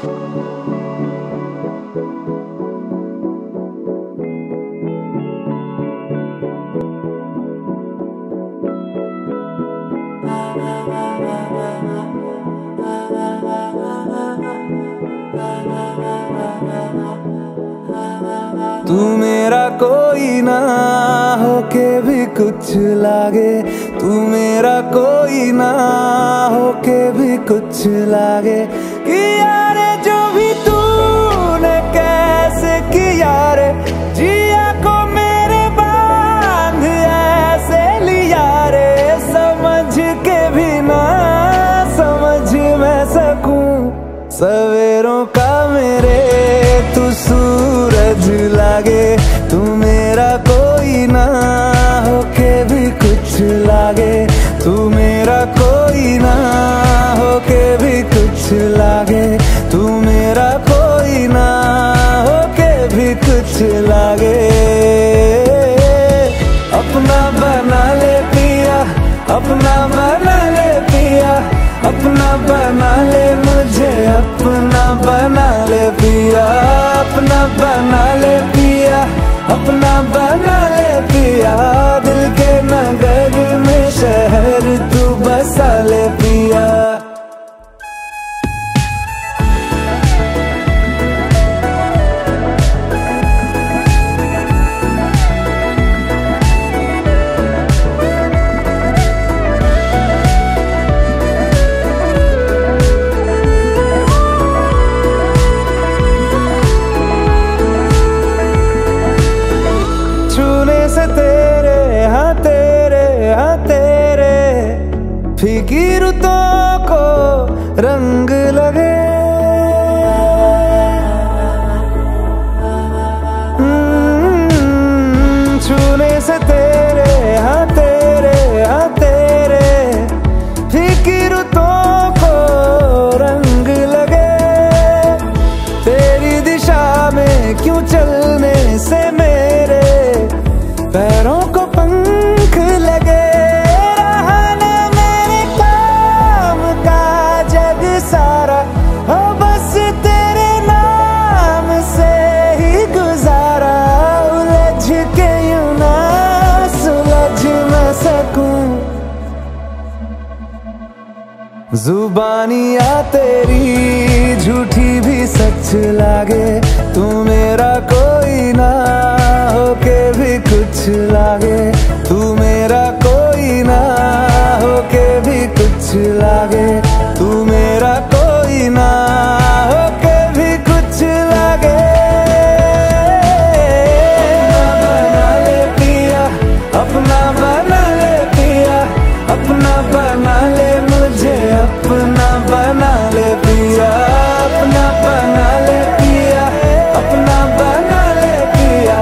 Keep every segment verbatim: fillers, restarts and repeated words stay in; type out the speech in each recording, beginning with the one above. तू मेरा कोई ना होके भी कुछ लागे, तू मेरा कोई ना होके भी कुछ लागे। कि यारे जो भी तूने कैसे किया रे, जिया को मेरे बांध ऐसे लिया रे, समझ के भी ना समझ मैं सकूं। सवेरों का मेरे तू सूरज लागे, तू मेरा कोई ना होके भी कुछ लागे, तू मेरा कोई ना होके भी कुछ लागे, तू मेरा कोई ना होके भी कुछ लागे। अपना बना ले पिया, अपना बना ले पिया, अपना बना ले मुझे, अपना बना ले पिया, अपना बना ले पिया, अपना बना ले पिया। दिल के नगर में शहर तू बसा ले पिया। तेरे हाँ तेरे हाँ तेरे फीकी रुतों को रंग लगे, छूने से तेरे हाँ तेरे हाँ तेरे फीकी रुतों को रंग लगे। तेरी दिशा में क्यों चलने से मेरे पैरों को पंख लगे, रहा ना मेरे काम का जग सारा, हो बस तेरे नाम से ही गुजारा। उलझ के यूं ना सुलझ ना सकूं, जुबानियां तेरी झूठी भी सच लागे, तू मेरा कोई ना होके भी कुछ लागे, तू मेरा कोई ना होके भी कुछ लागे, तू मेरा कोई ना होके भी कुछ लागे। अपना बना ले पिया, अपना बना ले पिया, अपना बना ले मुझे, अपना बना ले पिया, अपना बना ले पिया, अपना बना ले पिया।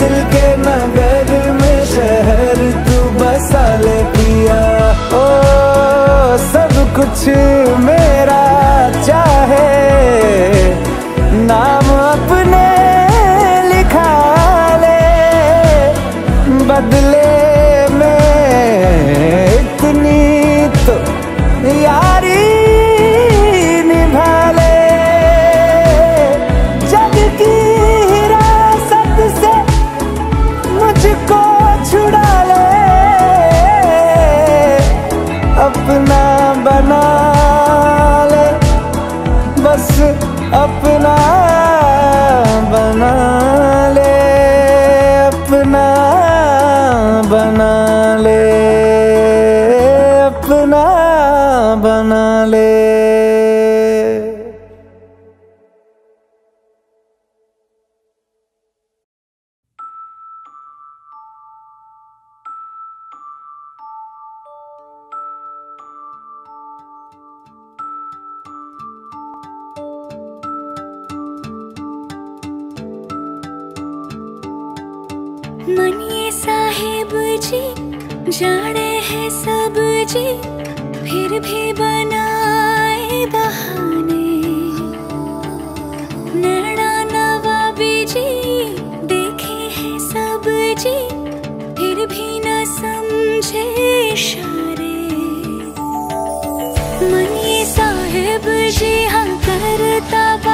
दिल के नगर में शहर तू बसा ले पिया। ओ सब कुछ मेरा चाहे नाम अपने लिखा ले, बदले अपना बना ले, बस अपना बना ले, अपना बना ले, अपना बना ले। मनिए साहिब जी जाने हैं सब जी, फिर भी बनाए बहाने। नैना नवाबी जी देखे हैं सब जी, फिर भी न समझे इशारे। मनिए साहिब जी हाँ करता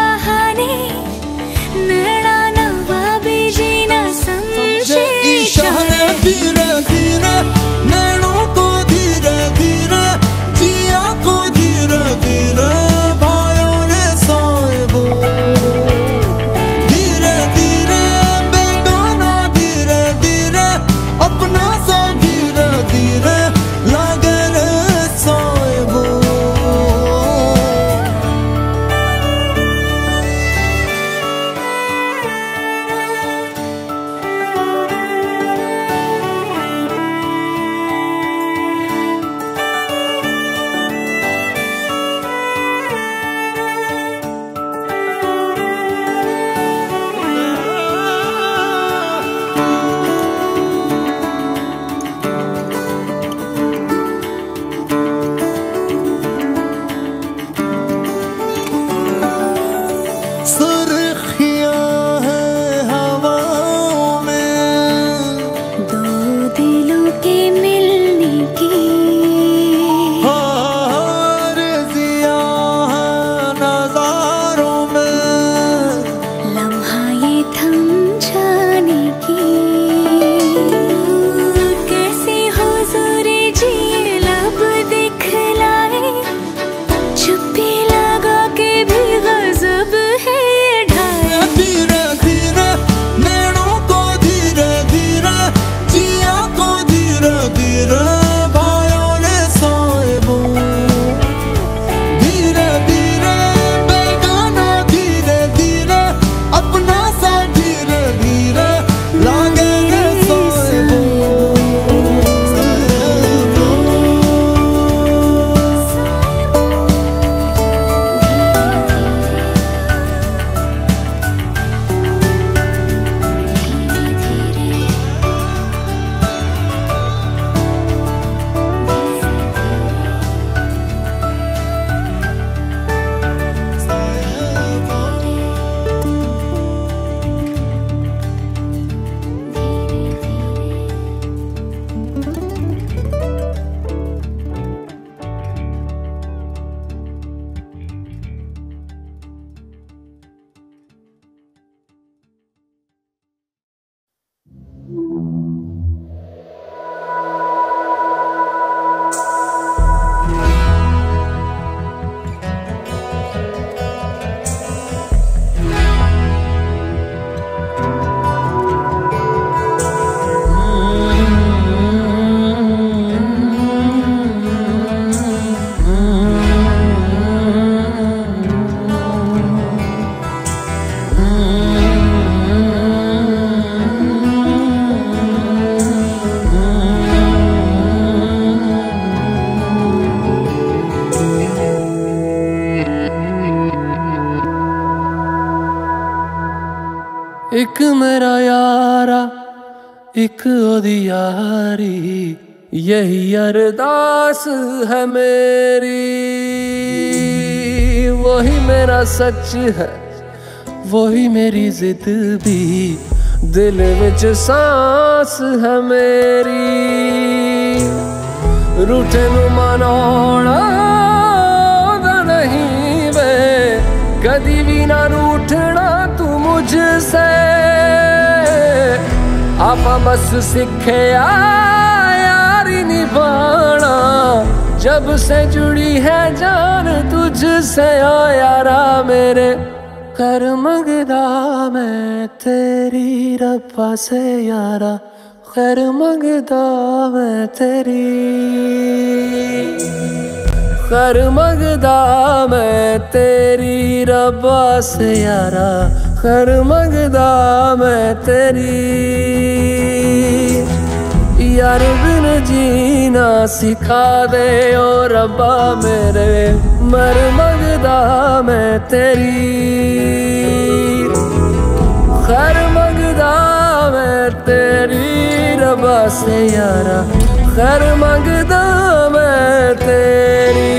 एक मेरा यारा एक ओदी यारी, यही अरदास है मेरी। वही मेरा सच है वही मेरी जिद भी, दिल विच सांस है मेरी। रूठे नूं मनाउणा ओदा नहीं वे, कदी भी ना रूठना तू मुझसे। आपां बस सिखया यारी निभाना, जब से जुड़ी है जान तुझसे। ओ यारा मेरे कर मंगदा मैं तेरी रब्बा से, यारा खैर मंगदा मैं तेरी, खैर मंगदा मैं तेरी रब्बा से यारा, खैर मंगदा मैं तेरी। यार बिन जीना सिखा दे ओ रब्बा मेरे, मर मंगदा मैं तेरी, खैर मंगदा मैं तेरी रब्बा से यारा, खैर मंगदा मैं तेरी।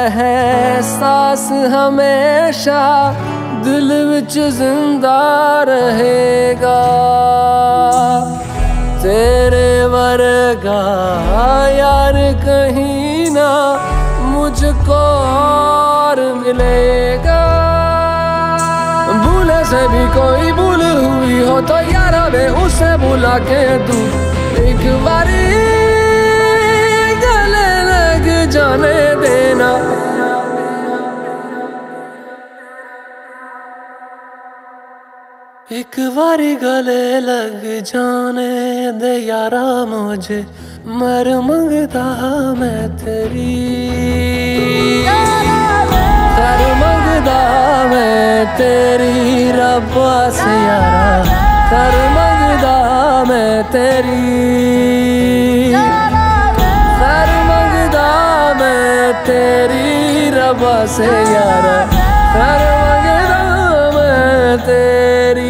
एहसास हमेशा दिल विच जिंदा रहेगा, तेरे वर्गा यार कहीं ना मुझको और मिलेगा। भूल से भी कोई भूल हुई हो तो यारा वे उसे बुला के तू एक बारी गले लग जाने देना। एक बारी गले लग जाने दे यारा मुझे, मर मंगदा मैं तेरी, खैर मंगदा मैं तेरी रब्बा से यारा, खैर मंगदा मैं तेरी, खैर मंगदा मैं तेरी रब्बा से यारा, खैर मंगदा मैं तेरी।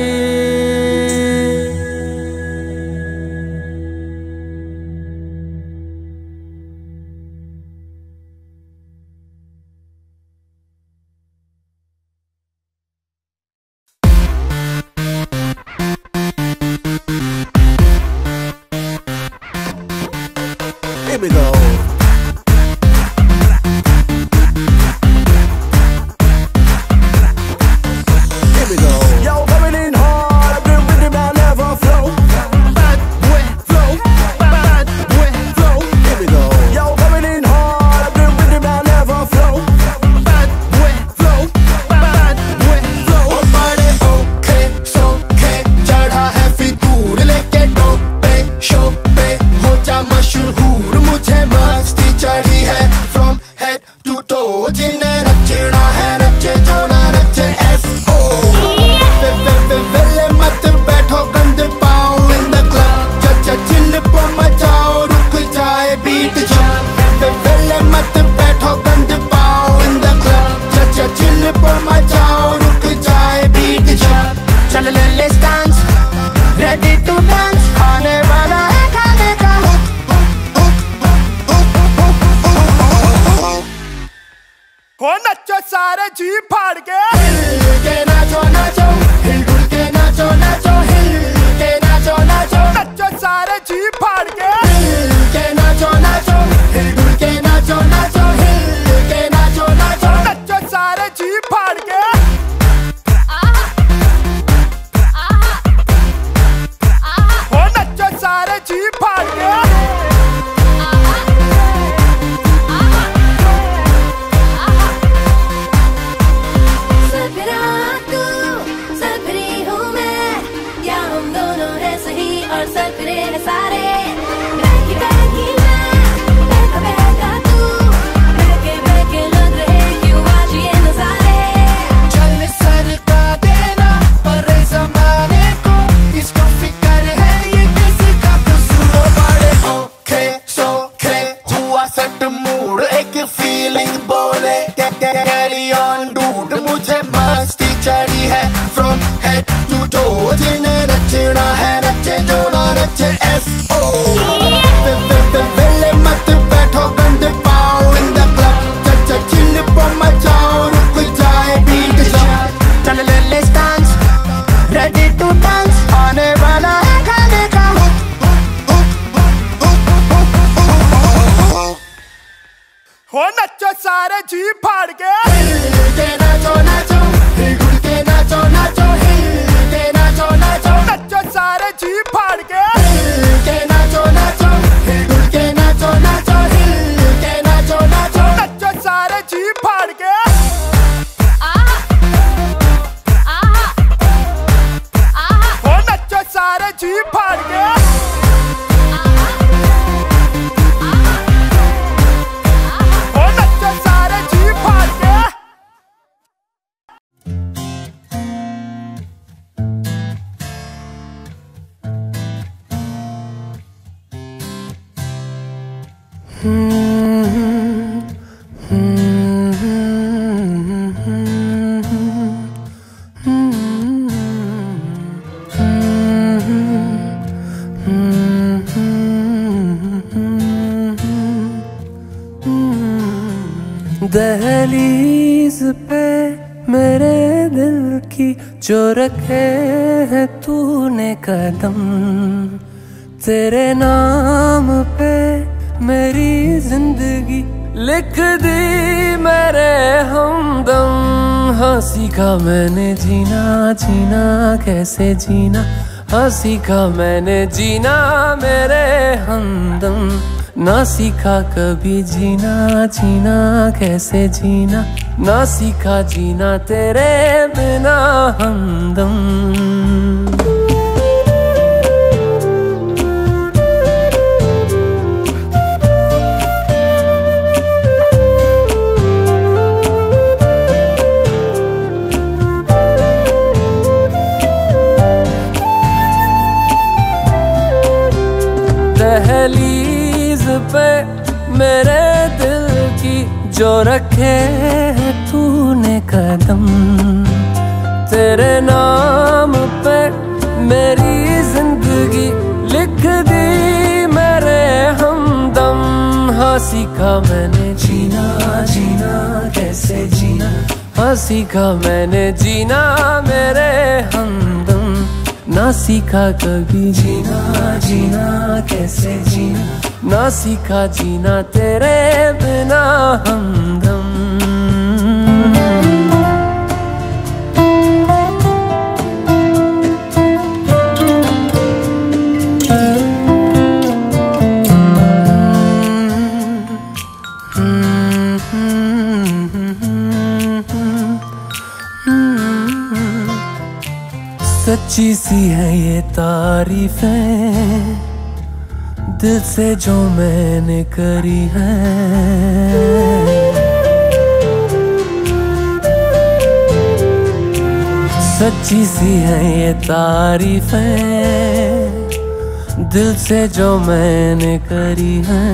दहलीज पे मेरे दिल की जो रखे है तूने कदम, तेरे नाम पे मेरी जिंदगी लिख दी मेरे हमदम। हाँ सीखा मैंने जीना, जीना कैसे जीना, हाँ सीखा मैंने जीना मेरे हमदम। ना सीखा कभी जीना, जीना कैसे जीना, ना सीखा जीना तेरे बिना हमदम। मेरे दिल की जो रखे है तूने कदम, तेरे नाम पे मेरी जिंदगी लिख दी मेरे हमदम। हाँ सीखा मैंने जीना, जीना कैसे जीना, हाँ सीखा मैंने जीना मेरे हमदम। ना सीखा कभी जीना, जीना कैसे जीना, ना सीखा जीना तेरे बिना हमदम। सच्ची सी है ये तारीफें दिल से जो मैंने करी है, सच्ची सी है ये तारीफें दिल से जो मैंने करी है।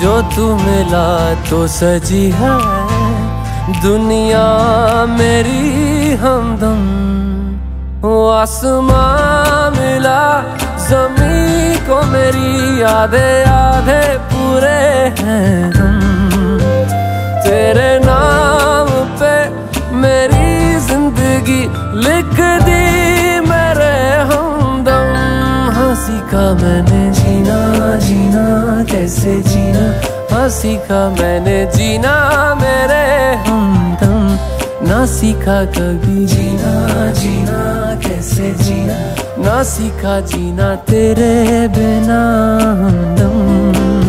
जो तू मिला तो सजी है दुनिया मेरी हमदम। वो आसमां मिला जमीन को मेरी यादें, यादें पूरे हैं हम। तेरे नाम पे मेरी जिंदगी लिख दी मेरे हमदम। हाँ सीखा मैंने जीना, जीना कैसे जीना, हाँ सीखा मैंने जीना मेरे हमदम। ना सीखा कभी जीना, जीना कैसे जीना, ना सीखा जीना तेरे बिना हमदम।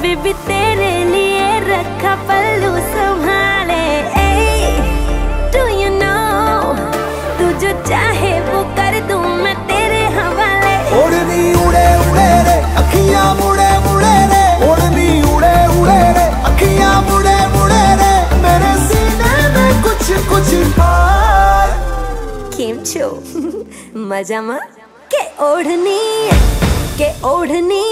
बेबी तेरे लिए रखा पल्लू संभाले। Do you know तू जो चाहे वो कर दूं मैं तेरे हवाले। ओढ़नी उड़े उड़े रे अखियां मुड़े मुड़े रे, ओढ़नी उड़े उड़े रे अखियां मुड़े मुड़े रे, मेरे सीने में कुछ कुछ हार केमचो मजा मा के ओढ़नी के ओढ़नी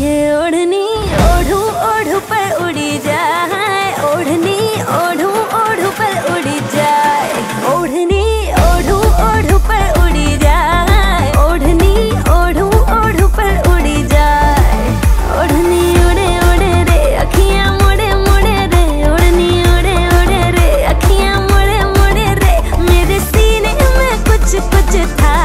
ये ओढ़नी ओढ़ू ओढ़ू पर उड़ी जाए, ओढ़नी ओढ़ू ओढ़ू पर उड़ी जाए, ओढ़नी ओढ़ू ओढ़ू पर उड़ी जाए, ओढ़नी ओढ़ू ओढ़ू पर उड़ी जाए, ओढ़नी उड़े उड़े रे अखियां मुड़े मुड़े रे, ओढ़नी उड़े उड़े रे अखियां मुड़े मुड़े रे, मेरे सीने में कुछ कुछ था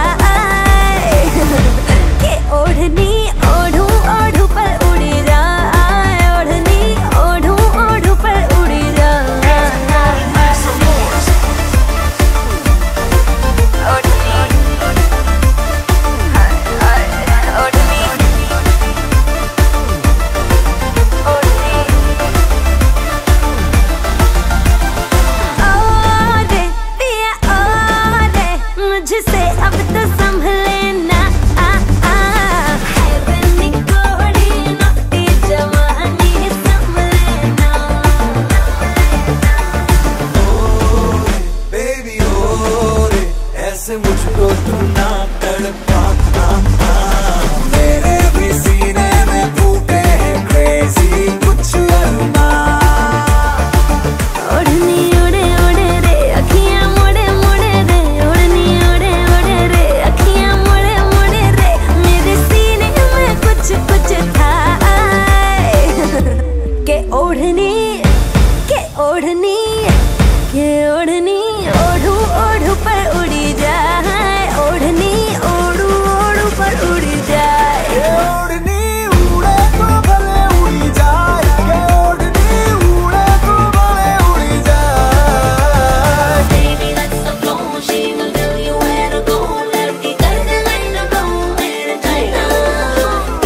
के ओढ़नी ओढ़ू ओढ़ू पर उड़ी जाए, ओढ़नी ओढ़ू ओढ़ू पर उड़ी जाए, ओढ़नी ओढ़नी ओढ़नी ओढ़े पिया ओढ़े मुझसे अब तो संभले। ऐसे मुझको तू ना तड़पा, मेरे भी सीने में फूटे हैं क्रेजी कुछ अरमान। ओढ़नी उड़े उड़े रे अखियां मुड़े मुड़े रे, ओढ़नी उड़े उड़े रे अखियां मुड़े मुड़े रे, मेरे सीने में कुछ कुछ था के ओढ़नी के ओढ़नी के ओढ़नी ओढ़ू ओढ़ू पर उड़ी जाए, ओढ़नी ओढ़ू ओढ़ू पर उड़ी जाए, ओढ़नी उड़े तो भले उड़ी जाए के ओढ़नी उड़े तो भले उड़ी जाए। Baby that's the flow, she will tell you where to go, लड़की कर दे लाइन go मेरे जाइना, getting hot and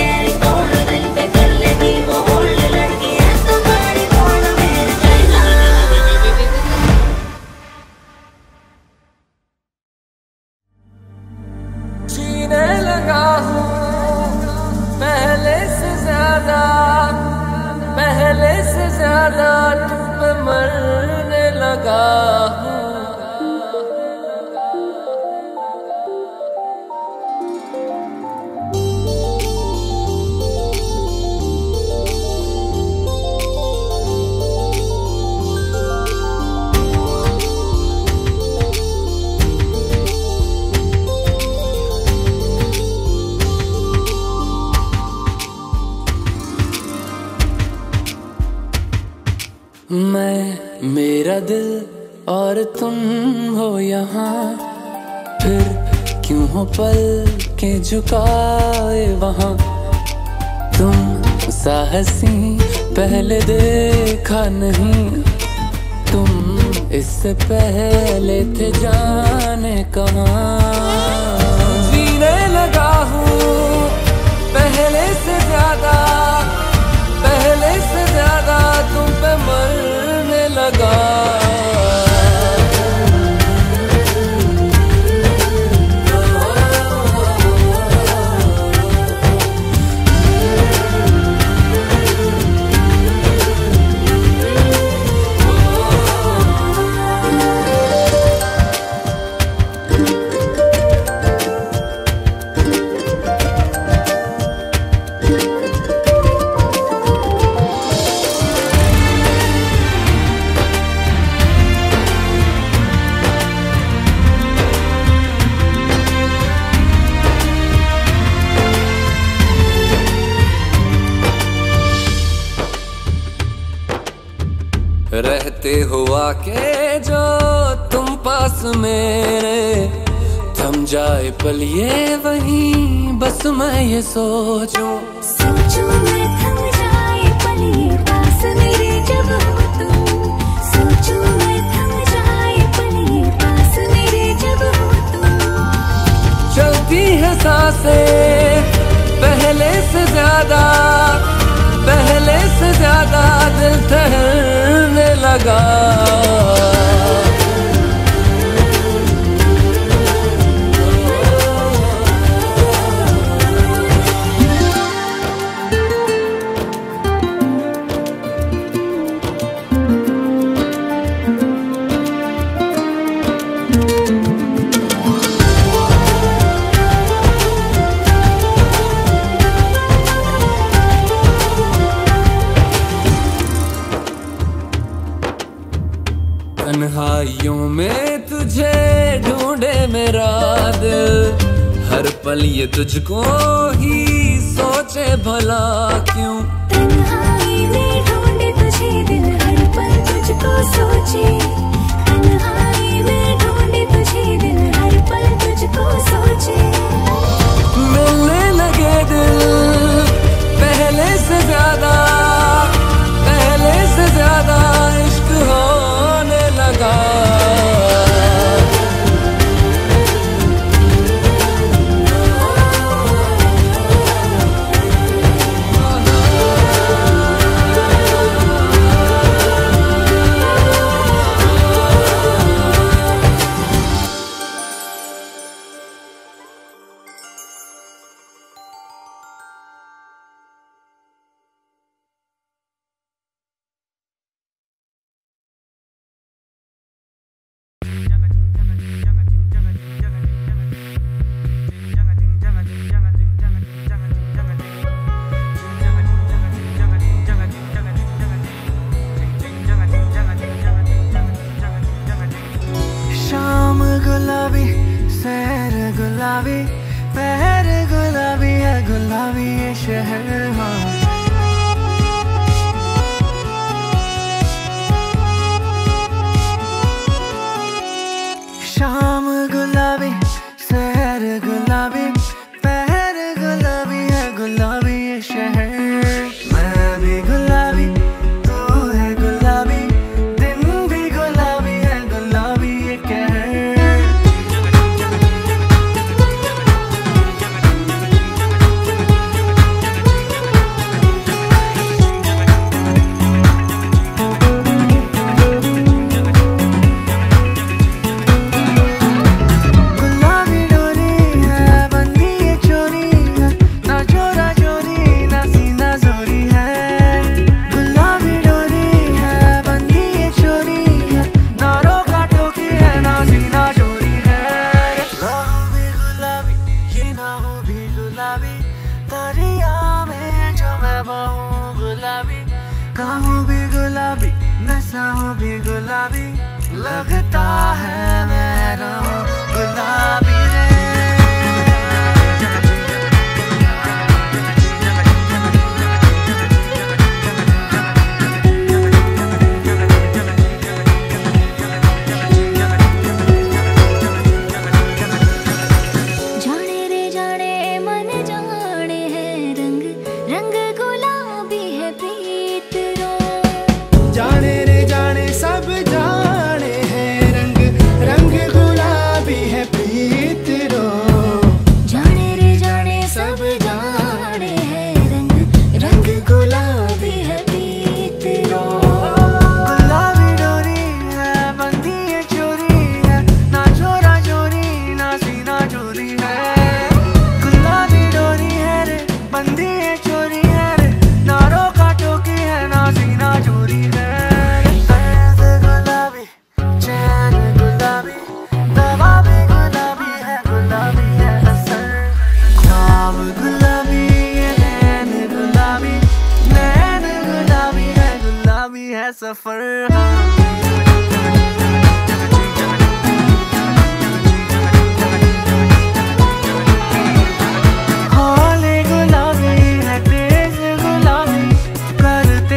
getting cold, दिल पे कर लेगी वो hold, लड़की है तो बड़ी cold मेरे जाइना। जीने लगा हूँ पहले से ज्यादा, पहले से ज्यादा तुम पे मरने लगा हूँ। मैं मेरा दिल और तुम हो यहाँ, फिर क्यों हो पल के झुकाए वहाँ, तुम साहसी पहले देखा नहीं, तुम इससे पहले थे जाने कहाँ। जीने लगा हूँ पहले से ज्यादा, पहले से ज्यादा तुम पे मरने लगा। रहते हो आके जो तुम पास मेरे, थम जाए पल ये वहीं, बस मैं ये सोचूं सोचूं मैं थम जाए पल ये पास मेरे जब हो तुम, सोचूं मैं थम जाए पल ये पास मेरे जब हो तुम। चलती है सांसें पहले से ज्यादा, पहले से ज्यादा दिल ठहरने लगा। तन्हाइयों में तुझे ढूंढे मेरा दिल, हर पल ये तुझको ही सोचे भला क्यों। तन्हाई में ढूंढे तुझे दिल, हर पल तुझको सोचे, तन्हाई में ढूंढे तुझे दिल, हर पल तुझको सोचे। मिलने लगे दिल पहले से ज्यादा, पहले से ज्यादा इश्क हो लगा।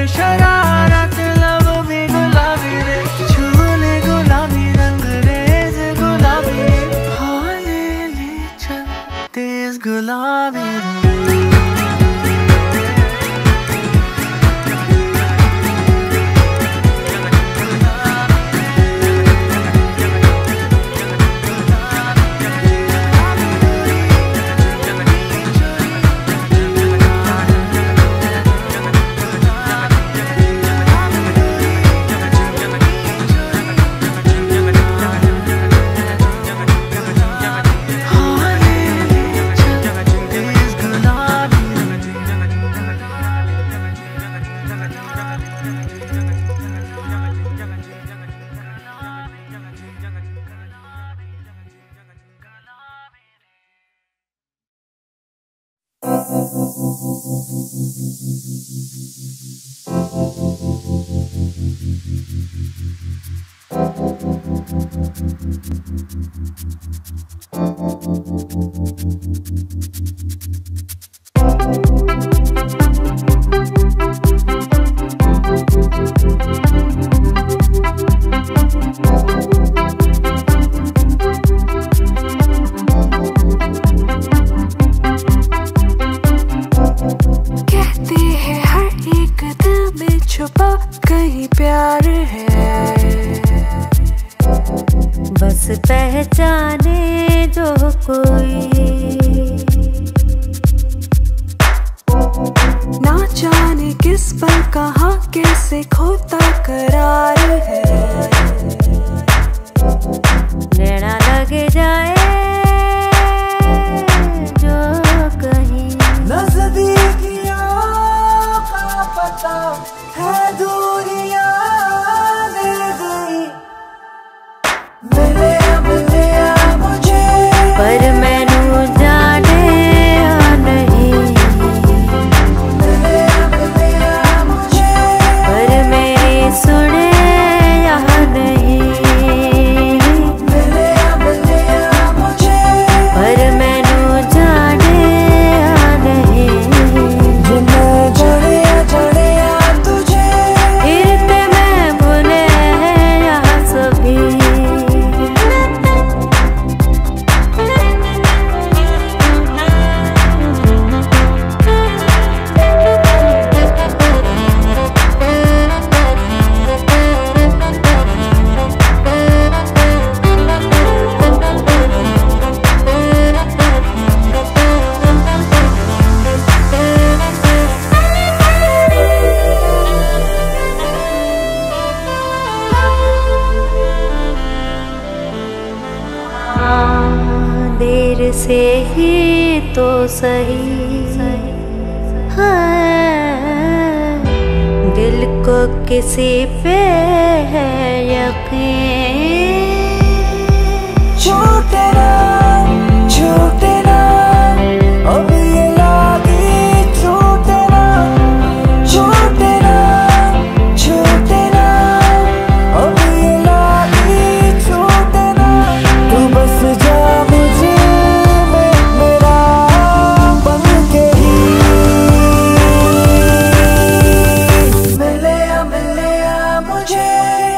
Shut up, I love me, good love. गुलाबी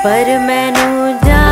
पर मैनू जा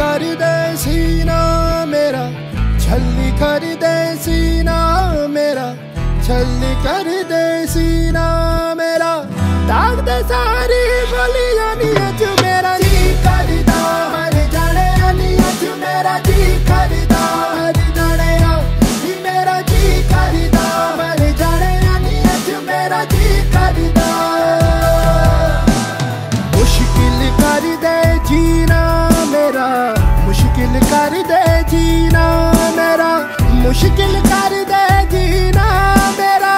कर दे सीना मेरा, छल्ली कर दे सीना मेरा, छल्ली कर दे सीना मेरा, दाग दे सारी गलियां नीच मेरा जी करदा हर जाने नीच मेरा जी करदा हर जाने जी मेरा जी करदा हर जाने नीच मेरा जी करदा मुश्किल कर दे जीना मेरा, मुश्किल कर दे जीना मेरा, मुश्किल कर दे जीना मेरा,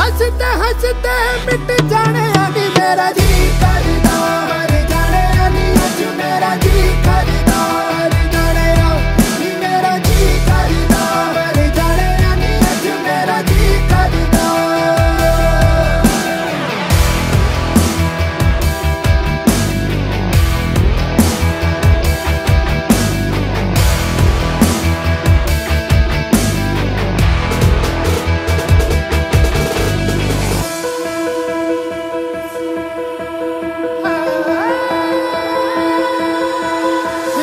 हंसते हंसते मिट जाने यानी मेरा जी करदा हर जाने यानी आज मेरा जी करदा हर जाने यानी मेरा जी करदा हर जाने यानी आज मेरा जी करदा।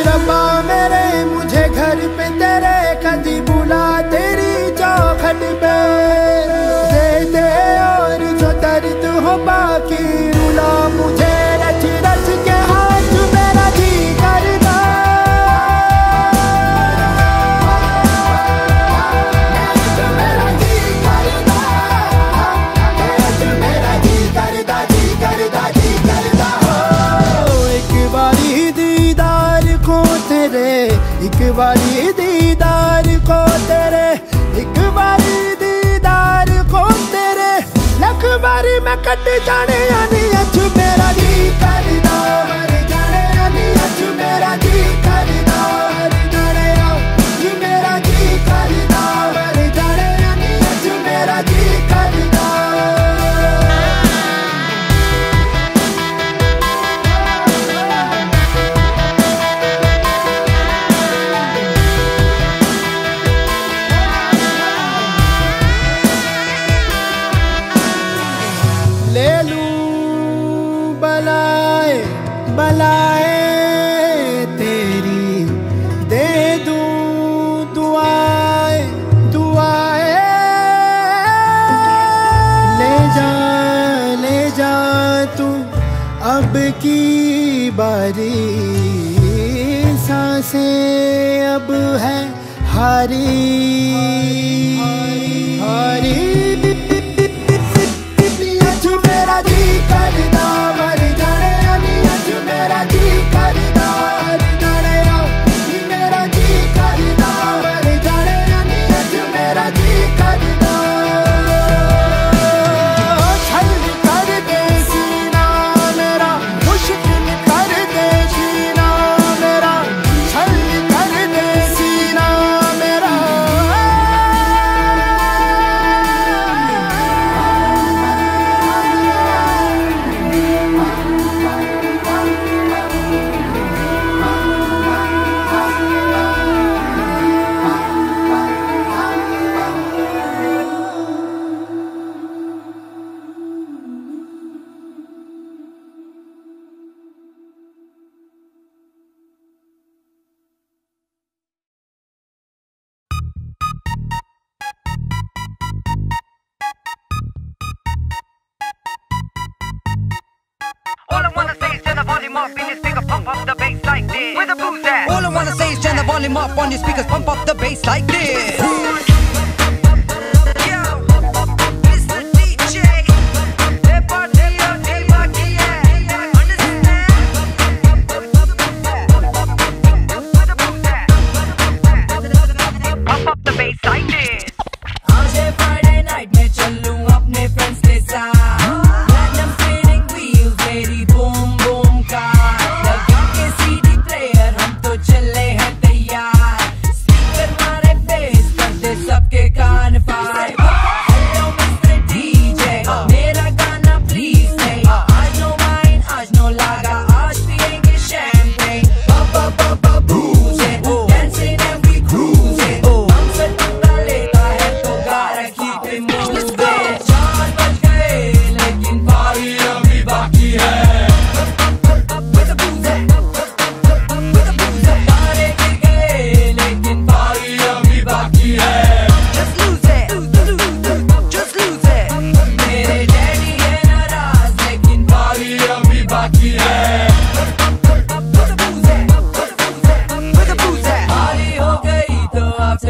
रब्बा मेरे मुझे घर पे तेरे कदी बुला तेरी चौखट पे दे दे और जो दर्द हो बाकी रुला मुझे रच रच के हाथ मेरा जी करदा मेरा जी करदा मेरा जी करदा जी करदा जी करदा। एक बारी तेरे एक बारी दीदार को तेरे एक बारी दीदार को तेरे लख बारी में कट जाने यानी अच मेरा जी करदा हर जाने यानी अच मेरा जी करदा हर जाने जी मेरा जी करदा हर जाने यानी अच मेरा जी करदा। बलाए तेरी दे दूं दुआए दुआए ले जा ले जा तू अब की बारी सांसें अब है हारी हारी मेरा जी करदा हर जाने मेरा जी करदा हर जाने मेरा जी करदा हर जाने मेरा जी करदा। छल्ली कर दे सीना मेरा, मुश्किल कर दे जीना मेरा, छल्ली कर दे सीना मेरा, up on your speakers, pump up the bass like this. Yo, it's the D J. They party, they party, yeah. Understand? Pump up the bass like this. Aaj Friday night mein chalu apne friends ke saath. Platinum spinning wheels, very boom boom car. Laga ke C D player, hum to chale hain. Yeah, speaker mare bass, but this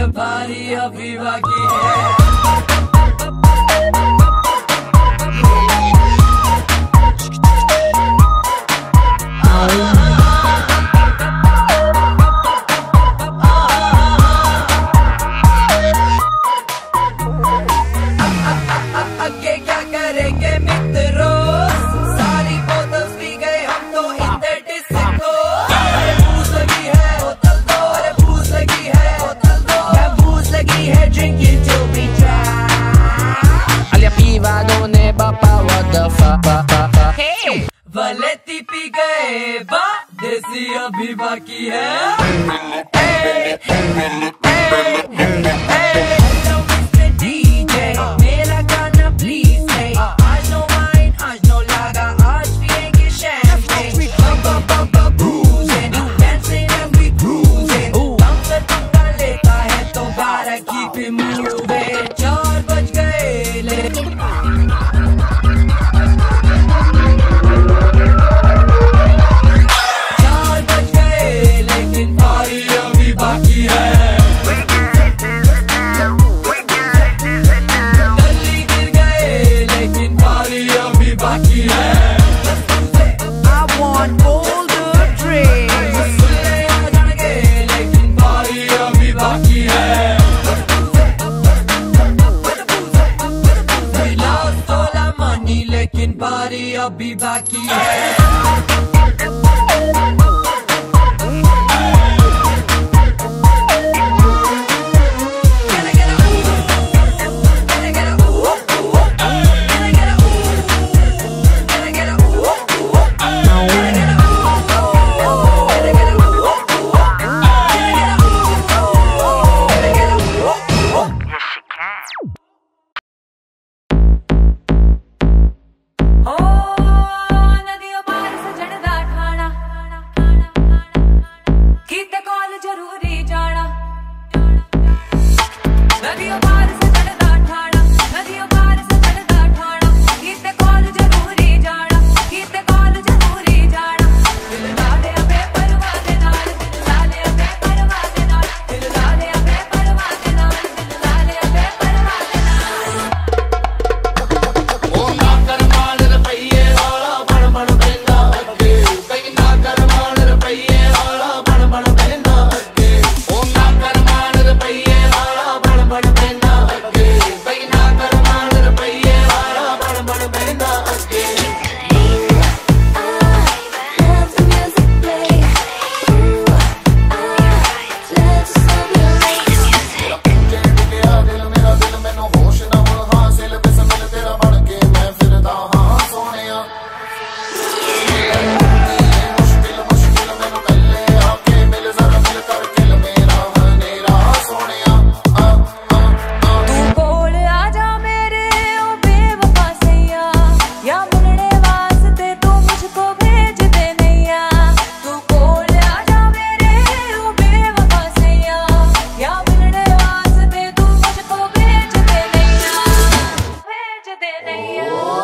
है बारी Aviva की है। वलेती P गए बा देसी अभी बाकी है। लेकिन बारी अभी बाकी है।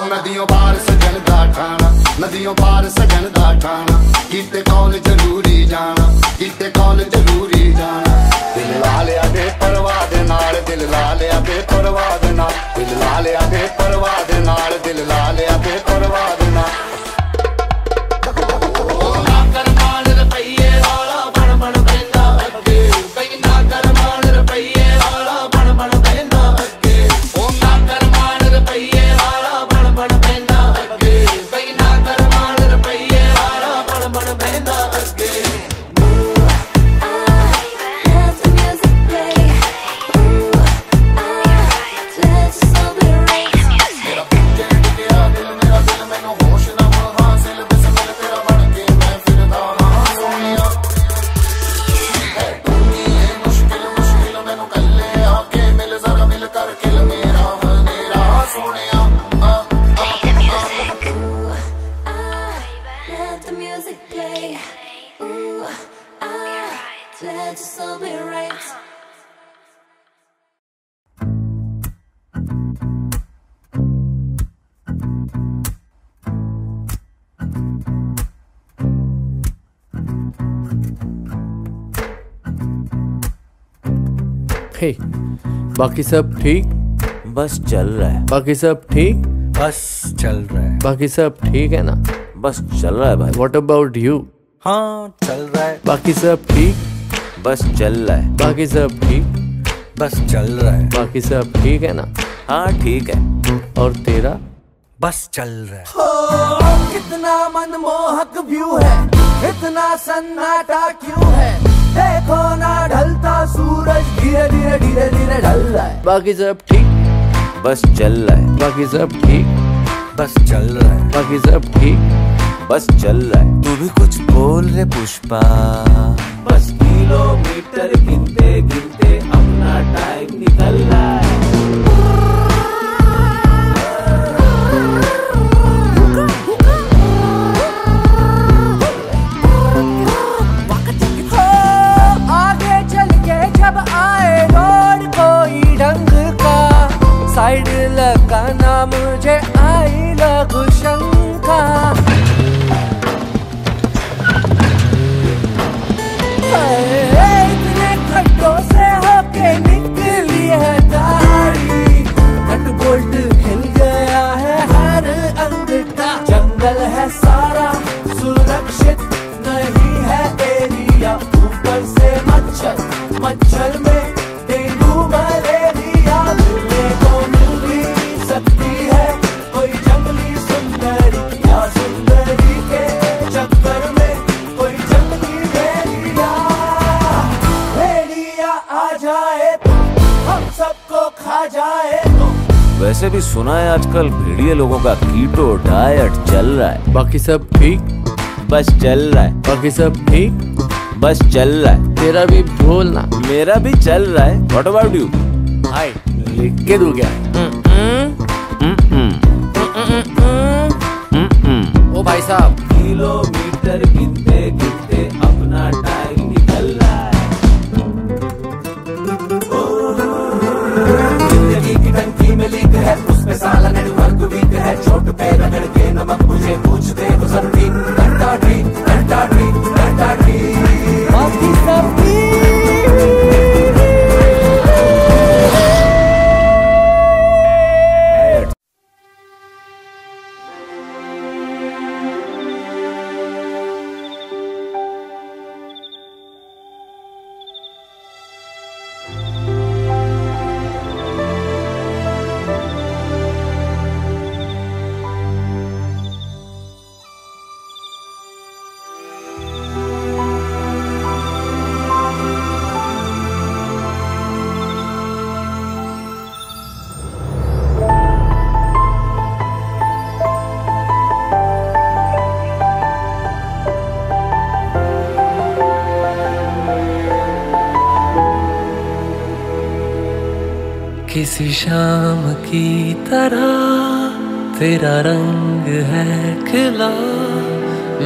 नदियों पार सजन दा ठाणा, नदियों पार सजन दा ठाणा, किते कॉल जरूरी जाना, किते कॉल जरूरी जाना। दिल ला लिया बेपरवाह दे नाल, दिल ला लिया बेपरवाह दे नाल, दिल ला लिया बेपरवाह दे नाल, दिल ला लिया बेपरवाह दे नाल। Let's all be right. Uh-huh. ठीक, बाकी सब ठीक बस चल रहा है, बाकी सब ठीक बस चल रहा है, बाकी सब ठीक है ना बस चल रहा है भाई। What about you? हाँ चल रहा है, बाकी सब ठीक बस चल रहा है, बाकी सब ठीक बस चल रहा है, बाकी सब ठीक है ना? हाँ ठीक है। और तेरा? बस चल रहा है। oh, कितना मनमोहक व्यू है, इतना सन्नाटा क्यों है, देखो ना ढलता सूरज धीरे धीरे धीरे धीरे ढल रहा है। बाकी सब ठीक बस चल रहा है, बाकी सब ठीक बस चल रहा है, बाकी सब ठीक बस चल रहा है। तू भी कुछ बोल रे पुष्पा, बस किलोमीटर गिनते गिनते अपना टाइम निकल रहा है। साइड लगाना मुझे आई लगू शंका, इतने खड्डों से होके निकली है गाड़ी, नट बोल्ट हिल गया है हर अंग का, जंगल है सारा सुरक्षित नहीं है एरिया, ऊपर से मच्छर मच्छर में डेंगू मलेरिया, वैसे भी सुना है आजकल भेड़िए लोगों का कीटो डाइट चल रहा है। बाकी सब ठीक बस चल रहा है, बाकी सब ठीक बस चल रहा है। तेरा भी बोलना, मेरा भी चल रहा है। What about you? हाय लिख के दूं क्या? ओ भाई साहब, किलोमीटर गिनते गिनते अपना टाइम निकल रहा है। में लीक है उसमें साला नेटवर्क वीक है, छोट पे रगड़ के नमक मुझे पूछते गुजर दी घंटा डी घंटा डी घंटा डी। बाकी सब किसी शाम की तरह तेरा रंग है खिला,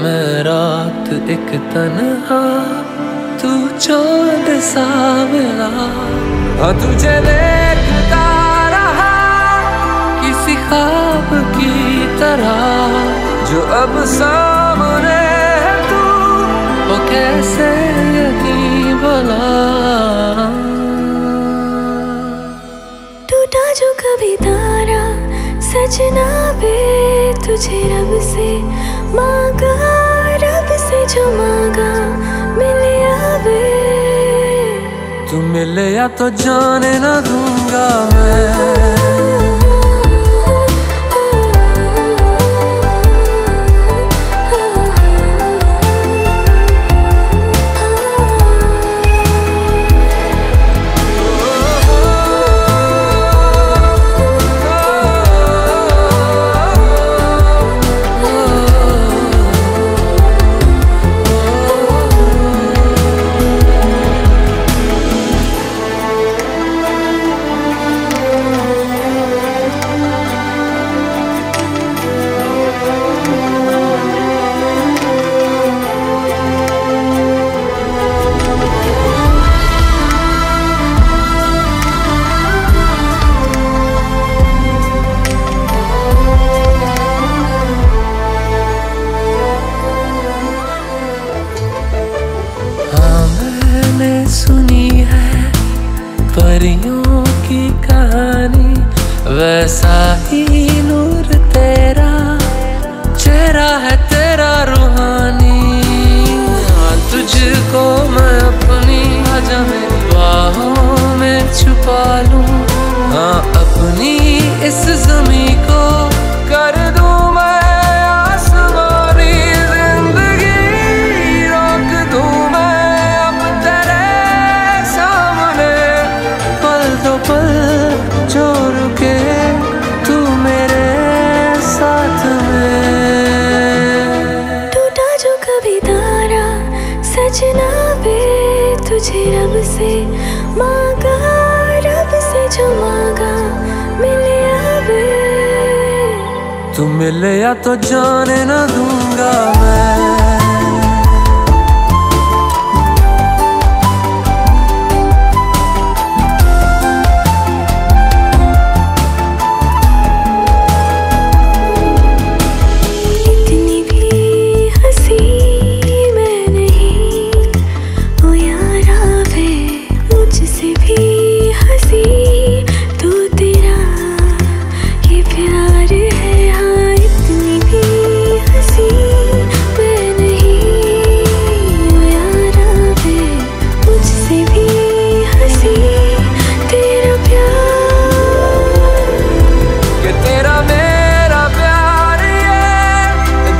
मैं रात एक तन्हा तू चाँद सा मिला, हाँ तुझे देखता रहा किसी ख्वाब की तरह, जो अब सामने है तू वो कैसे यकीन भला, जो कभी तारा सजना बे तुझे रब से मांगा, रब से जो मांगा मिले आवे, तू मिले या तो जाने ना दूंगा मैं। परियों की कहानी, वैसा ही नूर तेरा चेहरा है तेरा रूहानी। तुझको मैं अपनी आजा मेरी बाहों में छुपा लूं, हाँ अपनी इस जमी को कर दूं मैं आसमानी। जिंदगी रोक दूं मैं अब तेरे सामने, पल दो पल जो रुके तू मेरे साथ में। टूटा जो कभी तारा सजना पे तुझे रब से मांगा, रब से जो मांगा मिले आवे। तू मिले या तो जाने ना दूंगा मैं,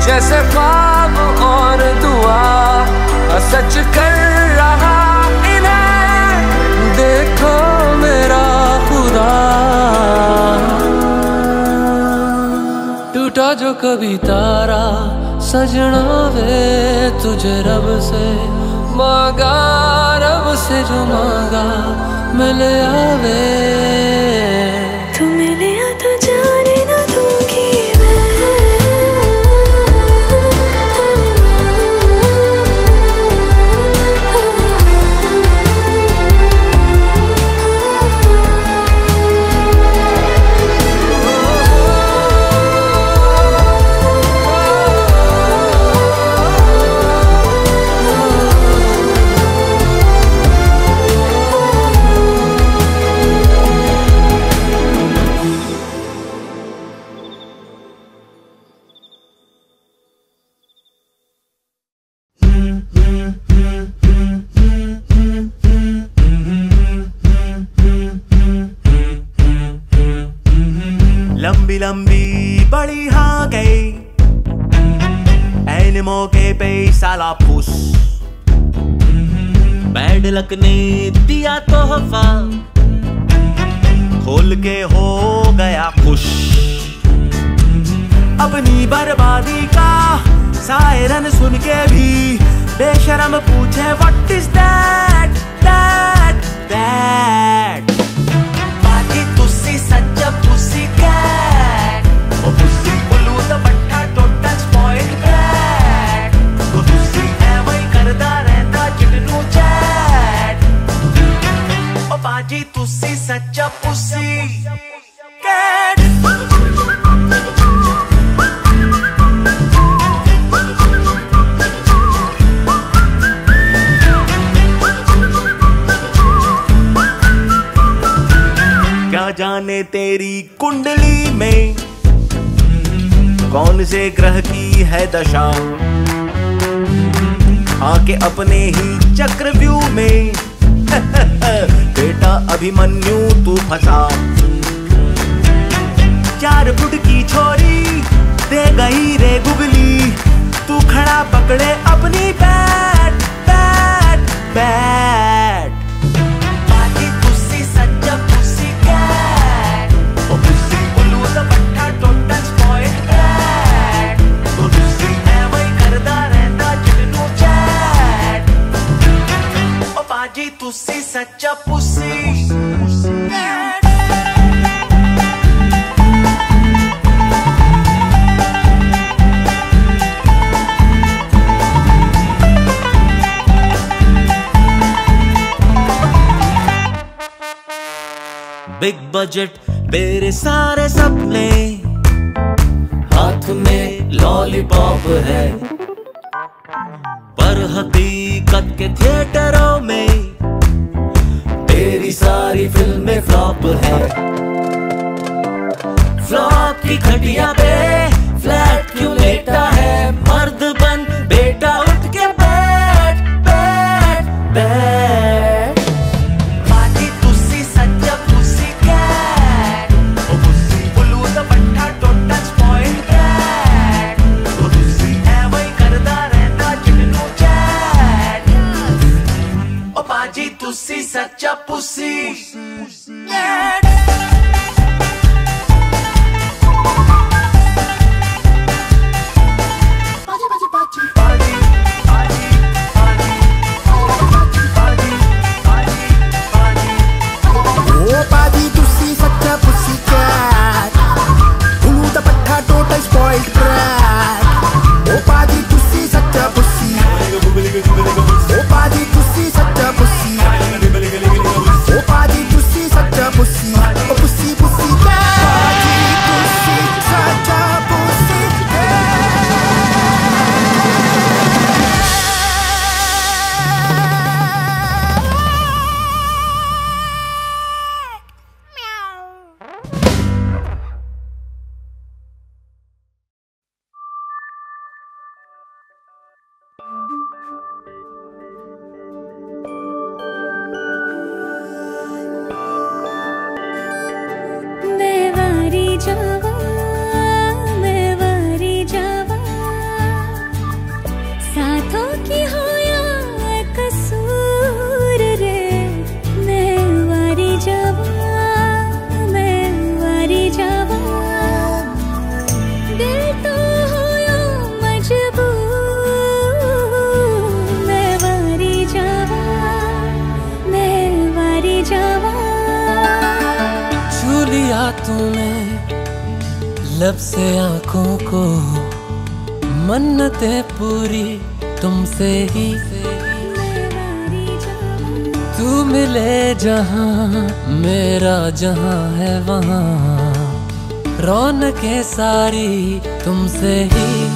जैसे ख्वाब और दुआ सच कर रहा इन्हें। देखो मेरा खुदा, टूटा जो कभी तारा सजना वे तुझे रब से मांगा, रब से जो मांगा मिले आवे। तू मिले आ तो जाने ना दूंगी लंबी बड़ी हाँ गई एन मौके पे साला फूस। बैड लक ने दिया तोहफा, खोल के हो गया खुश। अपनी बर्बादी का सायरन सुन के भी बेशरम पूछे what is that that that. बाकी तुसी सच्चा पुसी क्या जी तुसी सच्चा पुसी कैट। क्या जाने तेरी कुंडली में कौन से ग्रह की है दशा, आके अपने ही चक्रव्यूह में बेटा अभिमन्यु तू फंसा। चार फुट की छोरी दे गई रे गुगली, तू खड़ा पकड़े अपनी बैट बैट बैट। जी तुसी सच्चा पुसी। बिग बजट मेरे सारे सपने, हाथ में लॉलीपॉप है। पर हकीकत के थिएटरों में मेरी सारी फिल्में फ्लॉप है। फ्लॉप की खटिया पे फ्लैट क्यों लेटा है, मर्द बन बेटा उठ के बैठ बैठ बैठ। माटी तुसी सच्चा पुसी कैट, ओ पुसी बुलू द बट्ठा टोटल पॉइंट कैट, ओ तुसी है वही करदा रहता जिन्नू चैट, ओ पाजी तुसी सच्चा पुसी कैट। लब से आंखों को मन्नतें पूरी तुमसे ही, तू मिले जहां मेरा जहां है वहां, रौनकें सारी तुमसे ही।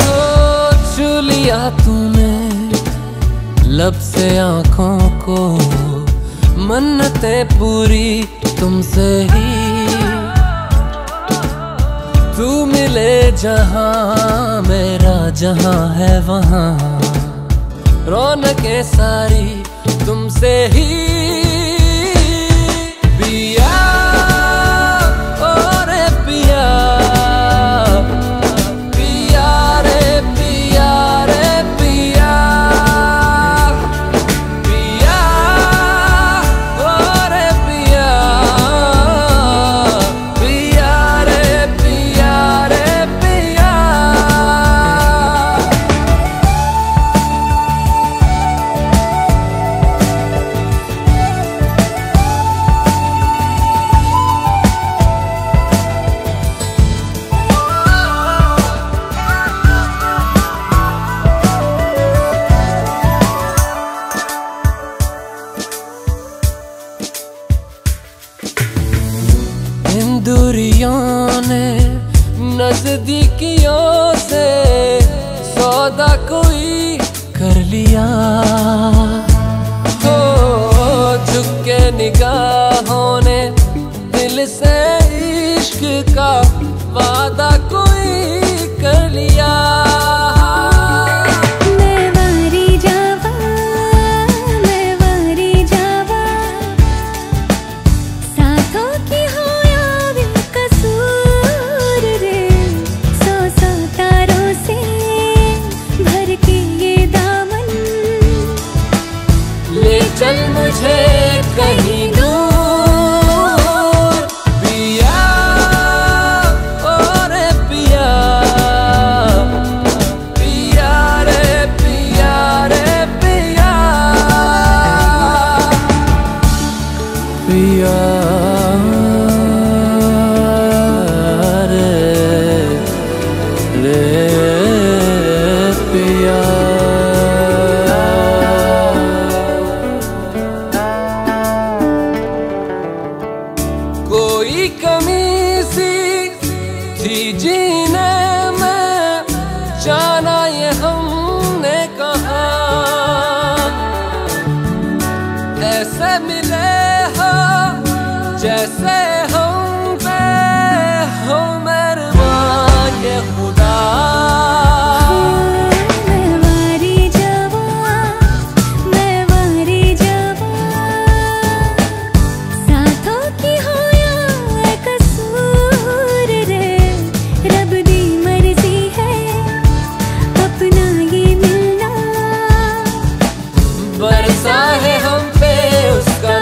तो छू लिया तूने लब से आंखों को, मन्नतें पूरी तुमसे ही, तू मिले जहां मेरा जहां है वहां, रौनकें सारी तुमसे ही। पिया ओ रे पिया, पिया रे पिया रे पिया, पिया ओ रे पिया, पिया रे पिया नजदीकियों से सौदा कोई कर लिया, तो झुक के निगाहों ने दिल से इश्क का वादा कोई कर लिया। मिले हो जैसे हम पे हो मेहरबान ये खुदा। मैं वारी जवा मैं वारी जवा साथों की हो या कसूर रे, रब दी मर्जी है अपना ये मिलना। बरसा है हम पे उसका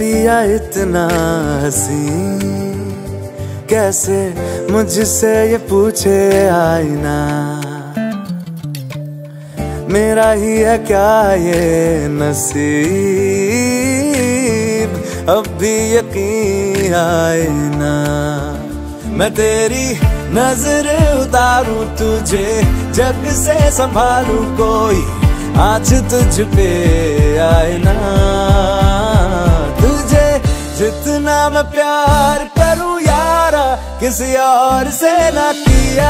पिया इतना हसीं, कैसे मुझसे ये पूछे आईना। मेरा ही है क्या ये नसीब, अब भी यकीन आए ना। मैं तेरी नजर उतारूं तुझे, जग से संभालूं कोई आज तुझ पे आए ना। जितना मैं प्यार करूं यारा, किसी और से ना किया,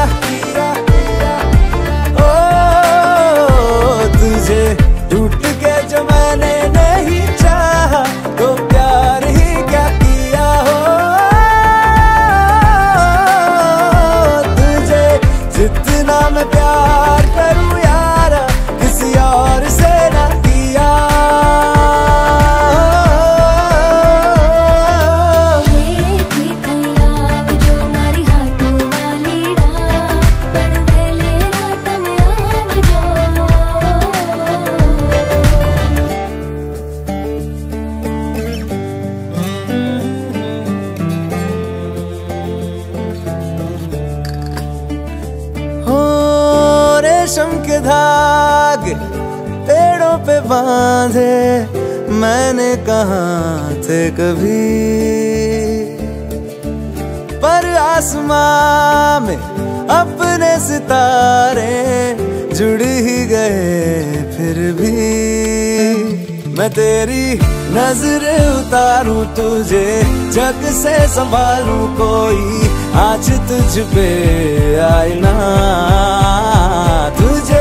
ओ तुझे टूट के जो मैंने नहीं चाहा, तो प्यार ही क्या किया हो तुझे। जितना मैं प्यार करूं यारा, किसी और से ना किया। धाग पेड़ों पे बांधे मैंने कहाँ थे कभी, पर आसमां में अपने सितारे जुड़ ही गए फिर भी। मैं तेरी नजर उतारूं तुझे, जग से संभालूं कोई आज तुझ पे आए ना। तुझे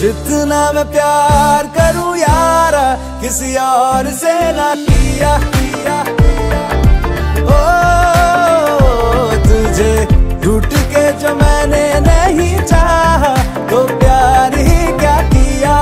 जितना मैं प्यार करूं यारा, किसी और से ना किया, किया ओ तुझे टूट के जो मैंने नहीं चाहा, तो प्यार ही क्या किया।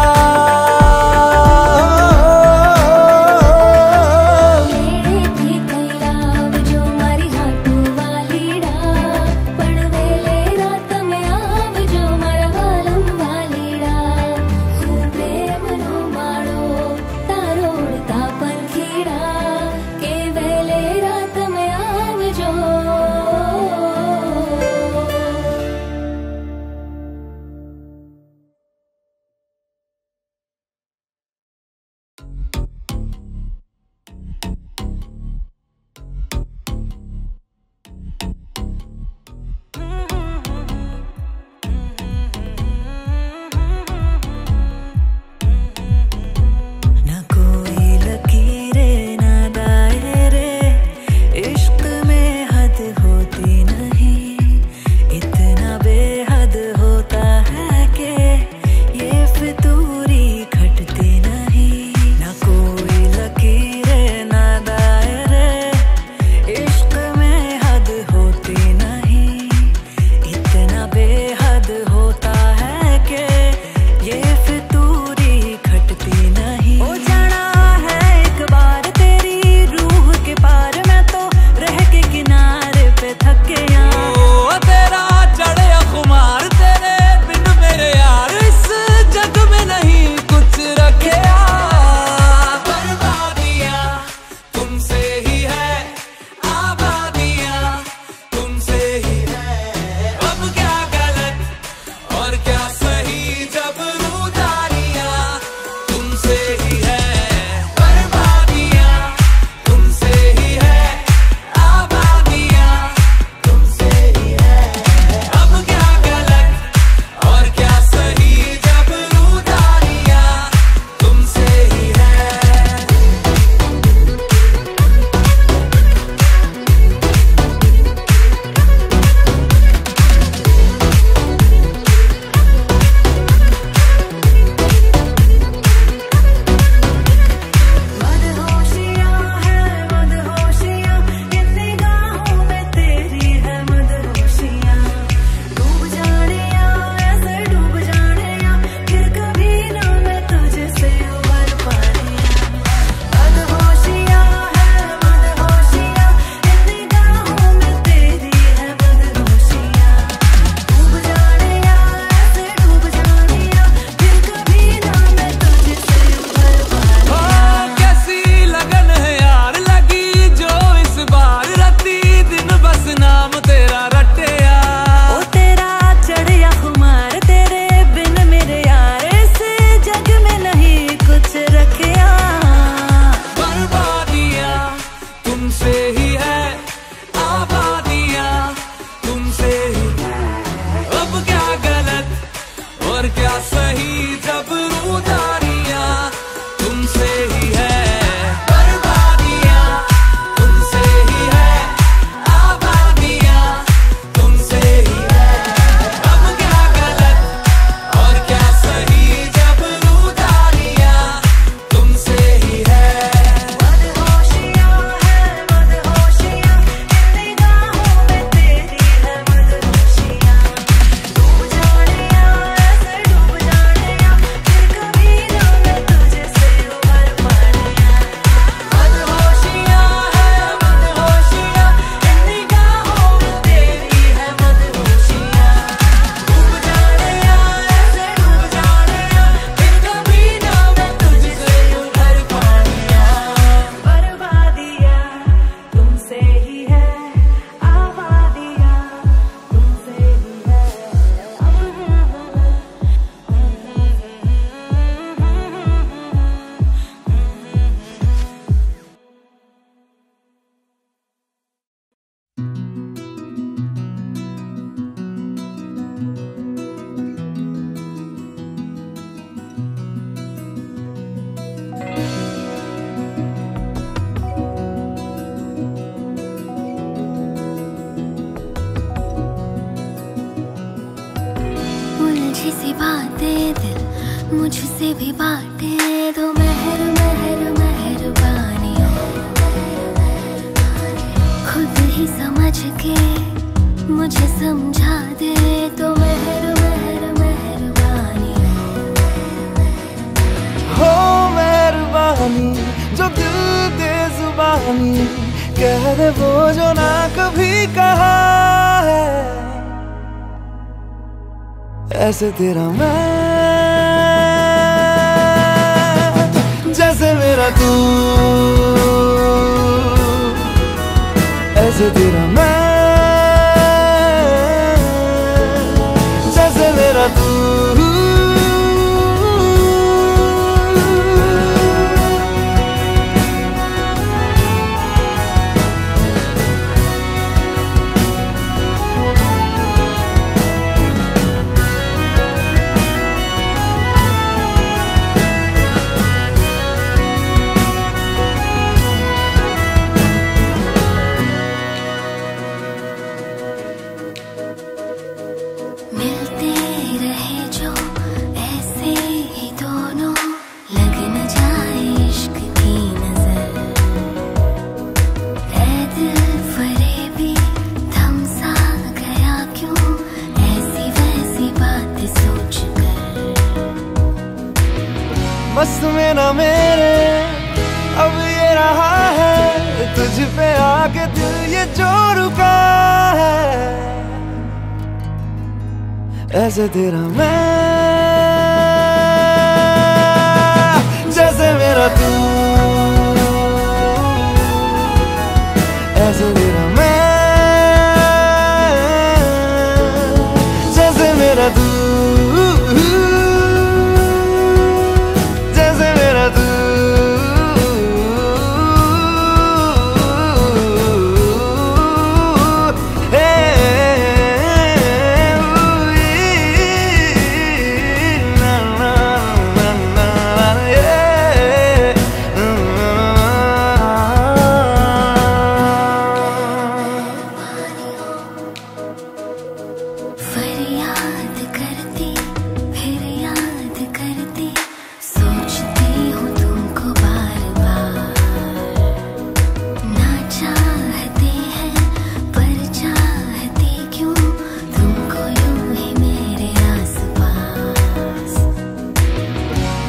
से भी बाटे दो महर महर महर बानी, खुद ही समझ के मुझे समझा दे तो महर महर महर बानी। हो मेहरबानी जो दिल दे जुबानी, कह दे वो जो ना कभी कहा है, ऐसे तेरा मैं जैसे मेरा तू, ऐसे तेरा मैं जैसे मेरा तू। बस में ना मेरे अब ये रहा है, तुझ पे आके दिल ये जो रुका है, ऐसे तेरा मैं जैसे मेरा तू, ऐसे तेरा मैं जैसे मेरा तू।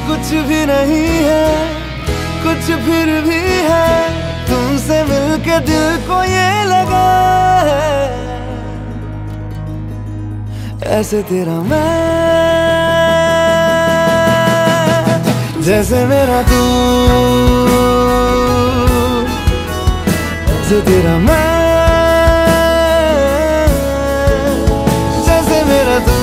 कुछ भी नहीं है कुछ फिर भी है, तुमसे मिलके दिल को ये लगा है, ऐसे तेरा मैं जैसे मेरा तू, ऐसे तेरा मैं जैसे मेरा तू।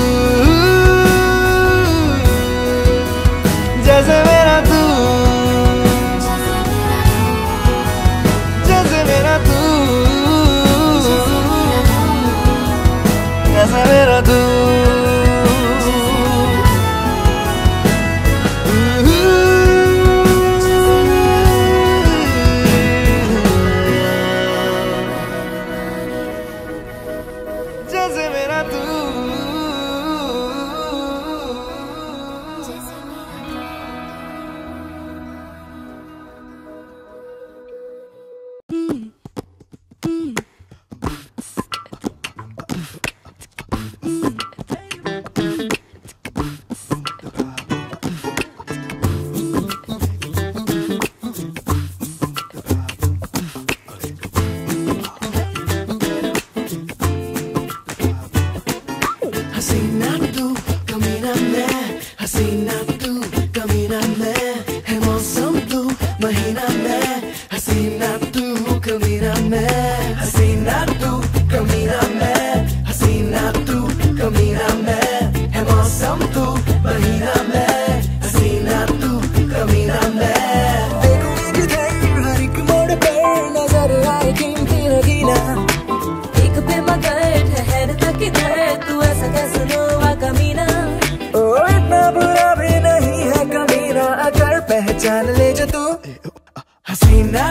Hasina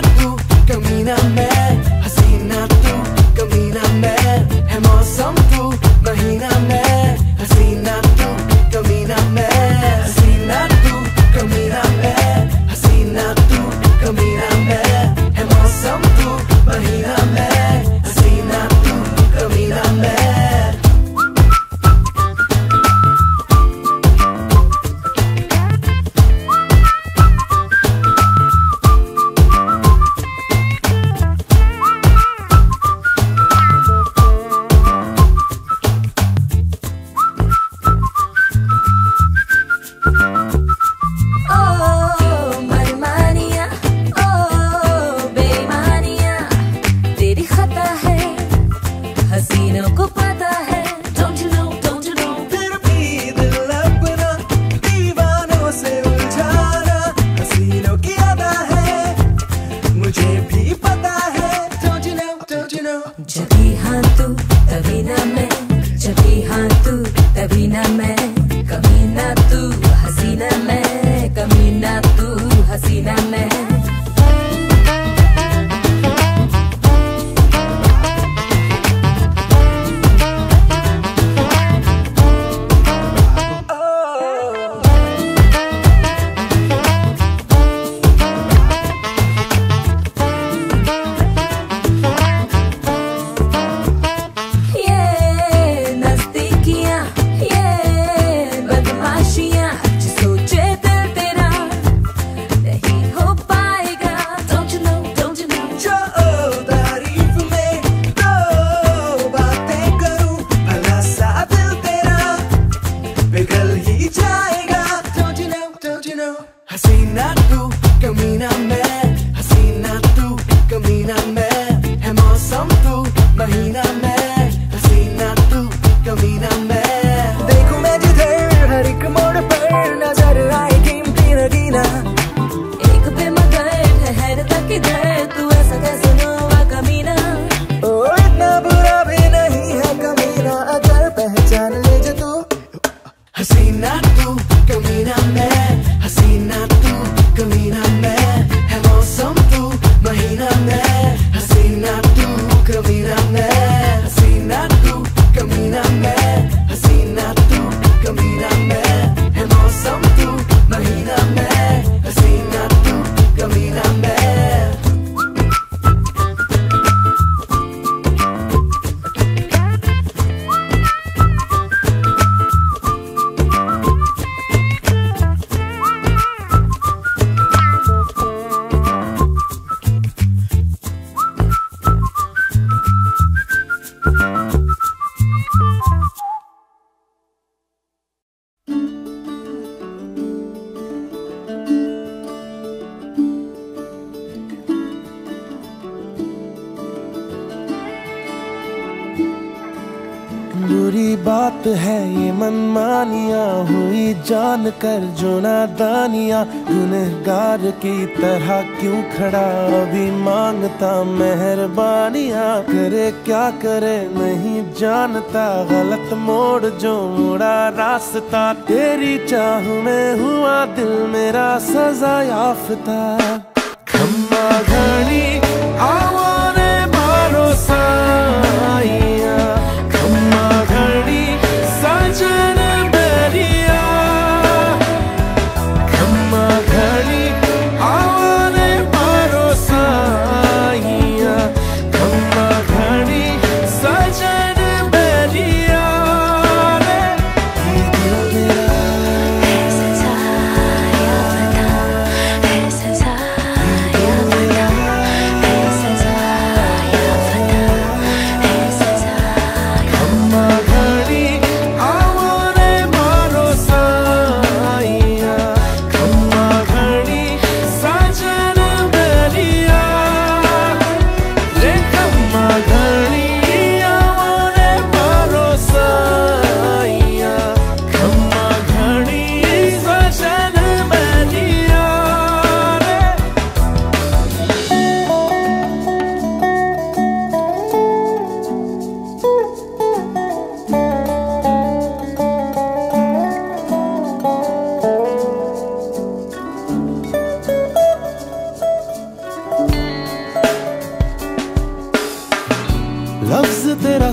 tu, kamina main, hasina tu, Camina tú, camíname, Hasina tú, camíname, है मौसम तू, महीना मैं, हसीना तू, कमीना मैं। देखूं मैं जिधर हर एक मोड़ पर नजर आए कीमती नगीना, एक पे मगर ठहरता किधर तू ऐसा कैसे नोवा कमीना। ओ इतना बुरा भी नहीं है कमीना अगर पहचान ले जो तू। हसीना तू, कमीना मैं, हसीना तू, कमीना मैं, है मौसम तू, महीना मैं। बुरी बात है ये मनमानियाँ हुई जान कर जो नादानियाँ, गुनहगार की तरह क्यों खड़ा अभी मांगता मेहरबानियाँ। करे क्या करे नहीं जानता, गलत मोड़ जो मुड़ा रास्ता, तेरी चाह में हुआ दिल मेरा सजा याफ्ता। खम्मा घड़ी आवाने भरोसा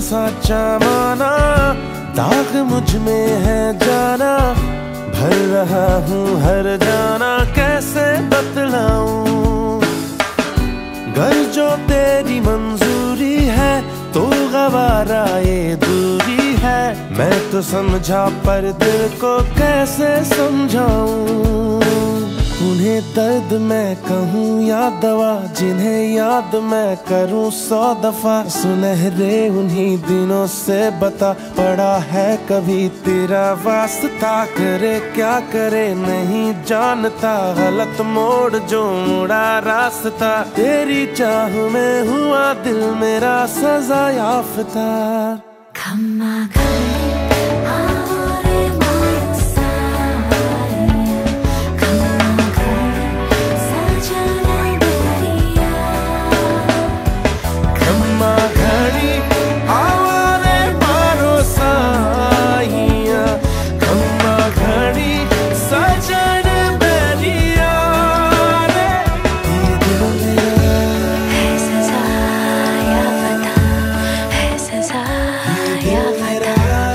साचा माना, दाग मुझ में है जाना, भर रहा हूँ हर जाना कैसे बतलाऊं। घर जो तेरी मंजूरी है तो गवारा ये दूरी है, मैं तो समझा पर दिल को कैसे समझाऊं। उन्हें दर्द मैं कहूँ या दवा, जिन्हें याद मैं करूँ सौ दफा, सुनहरे उन्हीं दिनों से बता पड़ा है कभी तेरा वास्ता। करे क्या करे नहीं जानता, गलत मोड़ जो मुड़ा रास्ता, तेरी चाह में हुआ दिल मेरा सजा याफ्ता। खम्मा I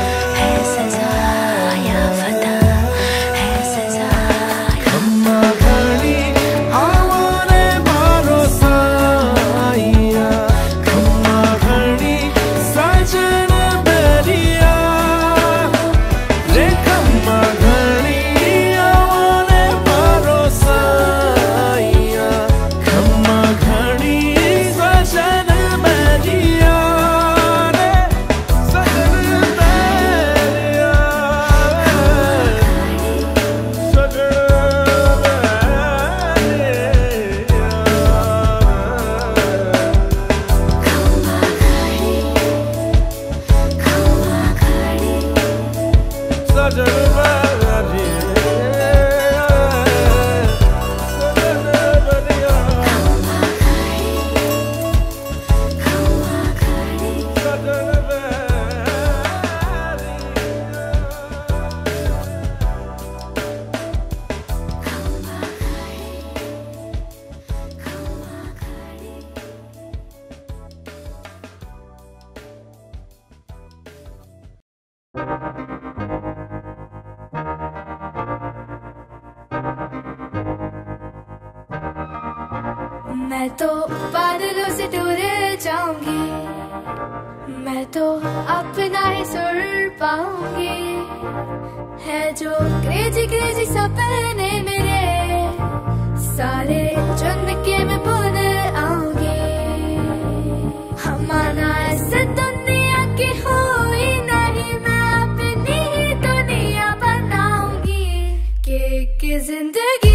मैं तो बादलों से टूरे जाऊंगी, मैं तो अपना ही सुर पाऊंगी। है जो क्रेजी क्रेजी सपने मेरे, सारे चुन के मैं बोल आऊंगी। हमारा ऐसे दुनिया की हुई नहीं, मैं अपनी ही दुनिया बनाऊंगी। के, के जिंदगी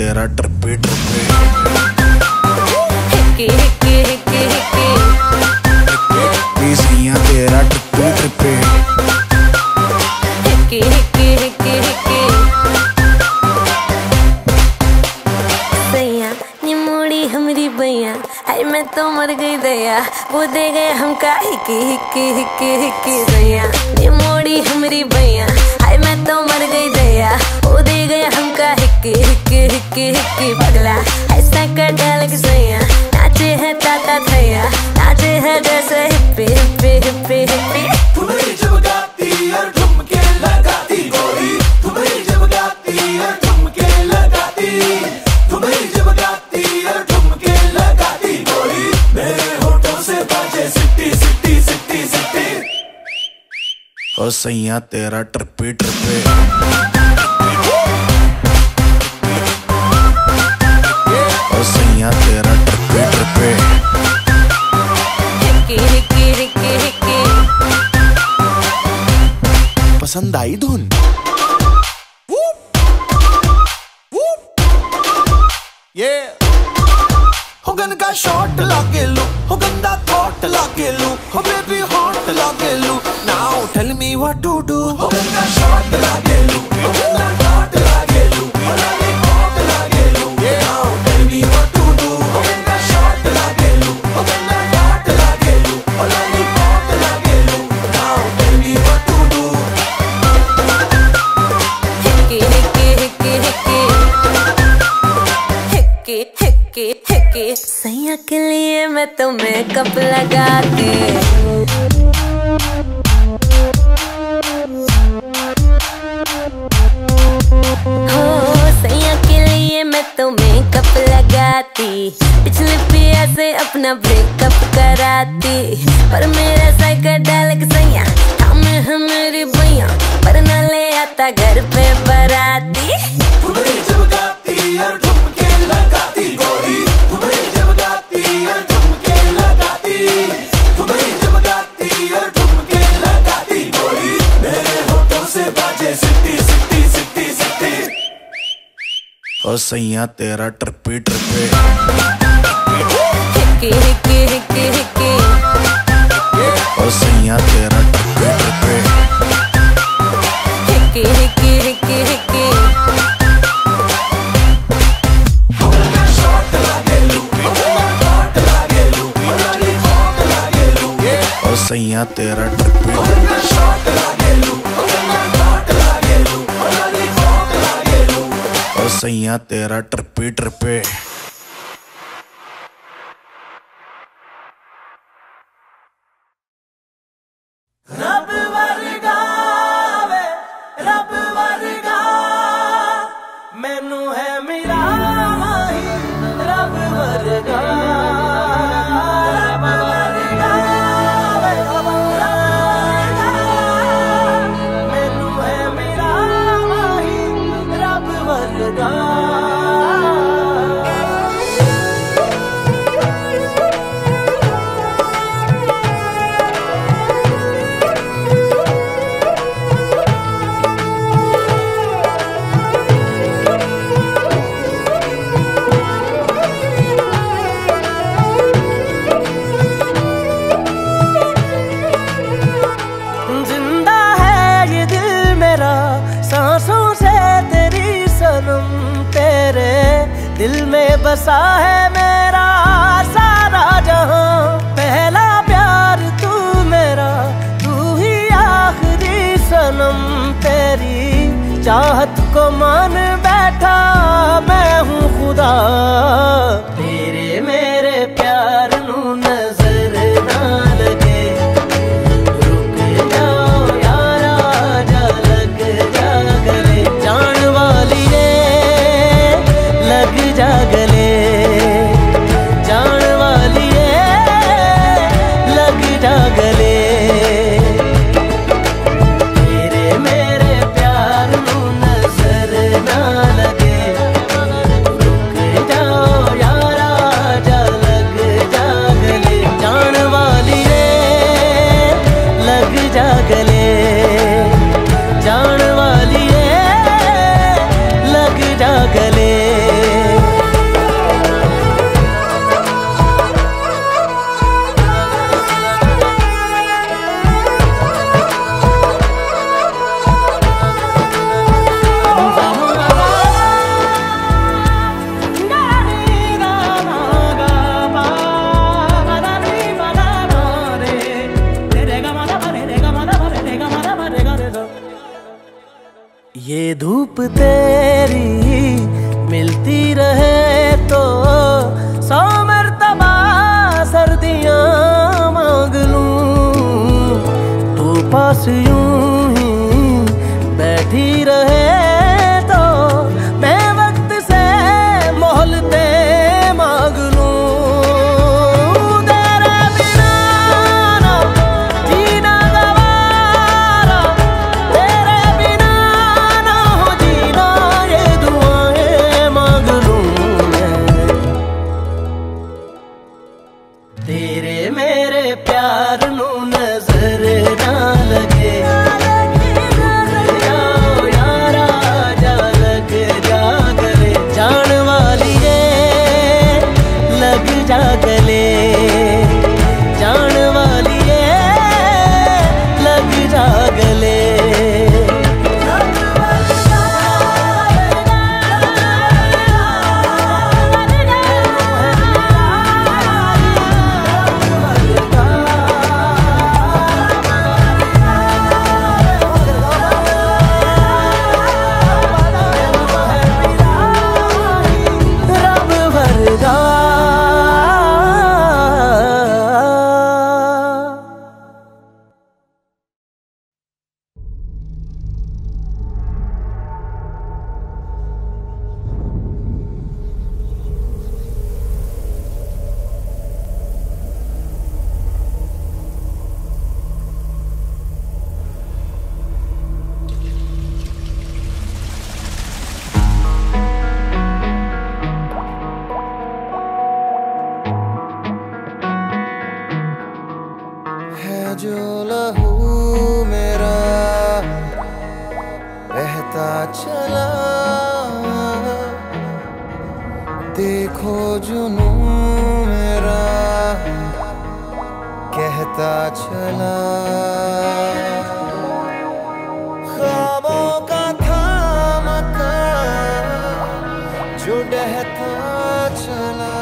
तेरा ट्रिपी ट्रिपी हिक्की हिक्की हिक्की हिक्की सैया तेरा ट्रिपी ट्रिपी हिक्की हिक्की हिक्की हिक्की सैया नी मोड़ी हमरी बैया। आई मैं तो मर गई दया, वो दे गए हम का हिक्की हिक्की हिक्की हिक्की सैया नी मोड़ी हमरी बैया। आई मैं तो मर गई दया, वो दे गए हम का हिक्की हिक्की हिक्की हिक्की पगला। ऐसा कर डाल के सैया नाचे है ताता भैया, नाचे है जैसे हिप्पी हिप्पी हिप्पी हिप्पी। ठुमरी जबगाती और ठुमके लगाती गोरी, ठुमरी जबगाती और ठुमके लगाती, ठुमरी जबगाती और ठुमके लगाती गोरी। मेरे होठों से बाजे सिट्टी सिट्टी सिट्टी सिट्टी। ओ सैया तेरा ट्रिपी ट्रिपी सैया तेरा ट्रिपे ट्रिपे हिक्की हिक्की हिक्की हिक्की। पसंद आई धुन ये हो गन का शॉट लाके लू, हो गंदा थॉट लाके लू, हो बेबी हॉट लाके लू, now tell me what to do. हो गन का शॉट लाके लू, हो गंदा थॉट लाके लू, हो बेबी हॉट लाके लू, now tell me what to do. हो गन का शॉट लाके लू, हो गंदा थॉट लाके लू, हो बेबी हॉट लाके लू, now tell me what to do. हिक्के हिक्के हिक्के हिक्के हिक्के हिक्के सैया के लिए मैं तो मेकअप लगा के हो, सैया के लिए मैं तो मेकअप लगाती, पिछले पिया से अपना ब्रेकअप कराती, पर मेरा साइकिल डाल के सैया काम है मेरी भैया, पर ना ले आता घर पे बराती। और सैया तेरा ट्रिपी ट्रिपी हिक्के हिक्के हिक्के हिक्के, और सैया तेरा ट्रिपी ट्रिपी हिक्के हिक्के हिक्के हिक्के। और सैया तेरा ट्रिपी, सैया तेरा ट्रिपी ट्रिपी। रब वरगावे रब वरगा मैनू है मेरा माही, रब वरगा रब वरगावे रब वरगा मैनू है मेरा माही, रब वरगा। दिल में बसा है मेरा सारा जहां, पहला प्यार तू मेरा, तू ही आखिरी सनम, तेरी चाहत को मान बैठा मैं हूँ खुदा, तेरे मेरे प्यार नू नजर ना लगे, रुक जाओ यारा जा लग जा गले, जान वाली है लग जा गले, जान वाली है लग जा गले, तेरे मेरे प्यार नू नजर ना लगे, रुक जाओ यारा जा लग जा गले, जान वाली है लग जा गले, जान वाली है लग जा गले। ये धूप तेरी मिलती रहे तो सौ मरतबा सर्दियाँ मांग लूं, तू पास यूं ही बैठी रहे तो मैं वक्त से मोहलते मांग लूं, तेरा बिना ना जीना गवारा, तेरे बिना ना हो जीना, ये दुआएं मांग लूं मैं, तेरे मेरे प्यार नू नजर ना लगे। देखो जुनू मेरा कहता चला, ख्वाबों का था मकान जो डहता चला।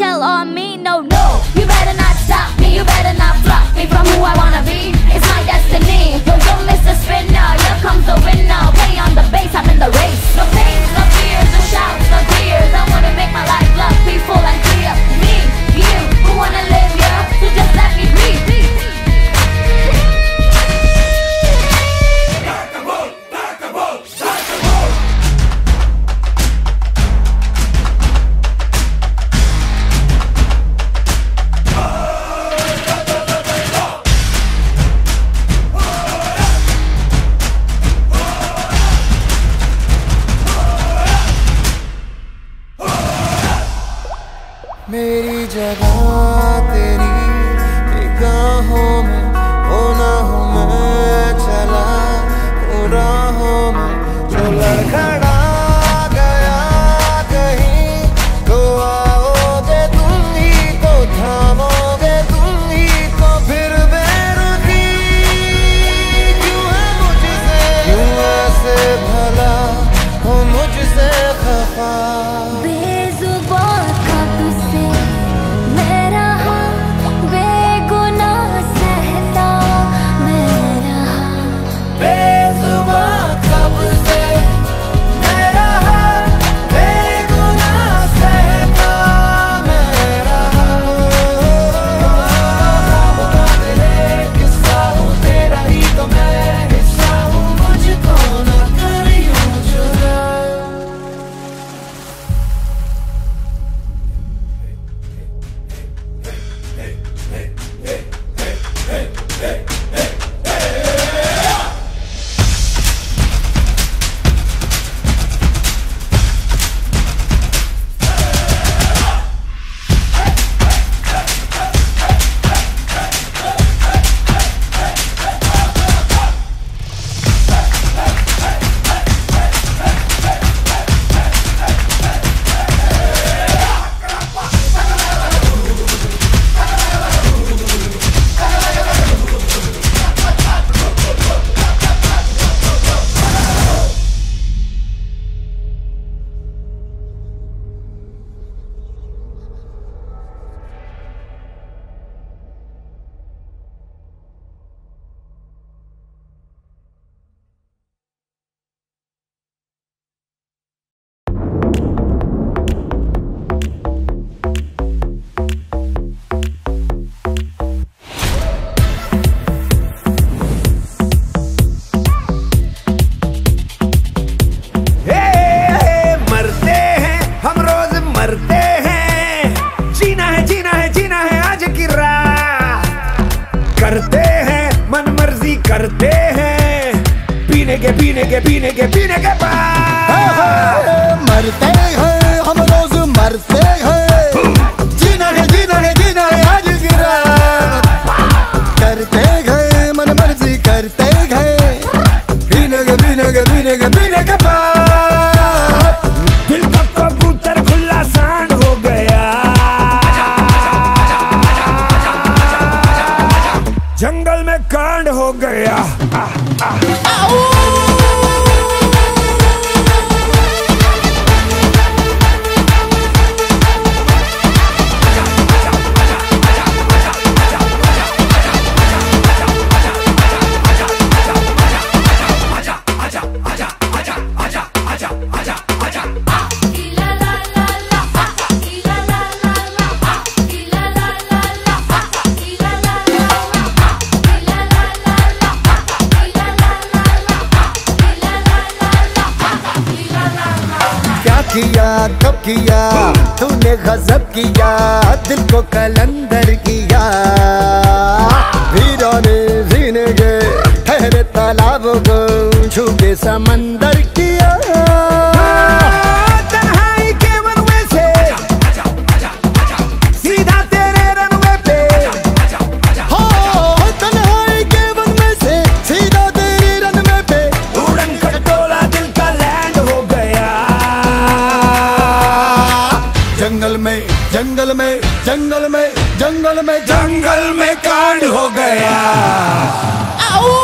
Tell on me, no, no, you better not stop me, you better not block me from who I wanna be. It's my destiny, don't go miss a spinner, here comes the winner, play on the bass, I'm in the race. No pain, no fears, no shouts, no tears, I wanna make my life love, peaceful and clear. Me, you, who wanna live here, so just let me breathe. मेरी जगह तेरी निगाहों में हो ना हो, मैं चला राहों में जो लड़खड़ा गया कहीं, तो आओगे तुम ही तो थामोगे तुम ही तो, फिर बेरुखी क्यों है मुझसे, क्यों ऐसे भला हो मुझसे खफा। करते हैं पीने के पीने के पीने के पीने के बाद मरते हैं हम रोज मरते हैं, जीना है जीना है जीना है आज गिरा। करते गए मन मर्जी करते गए पीने के पीने के पीने के पीने के बाद दिल का कबूतर खुला सांड हो गया, जंगल में कांड हो गया। आ, आ, आ। किया कब किया तूने गजब किया, दिल को कलंदर किया। वीरों ने जीने गए ठहरे तालाबों को, झुके समंदर किया। तन्हाई के रनवे से सीधा तेरे रनवे पे, हो तन्हाई के रनवे से सीधा तेरे रनवे पे। उड़न खटोला दिल का लैंड हो गया। जंगल में जंगल में जंगल में जंगल में जंगल में कांड हो गया। आओ।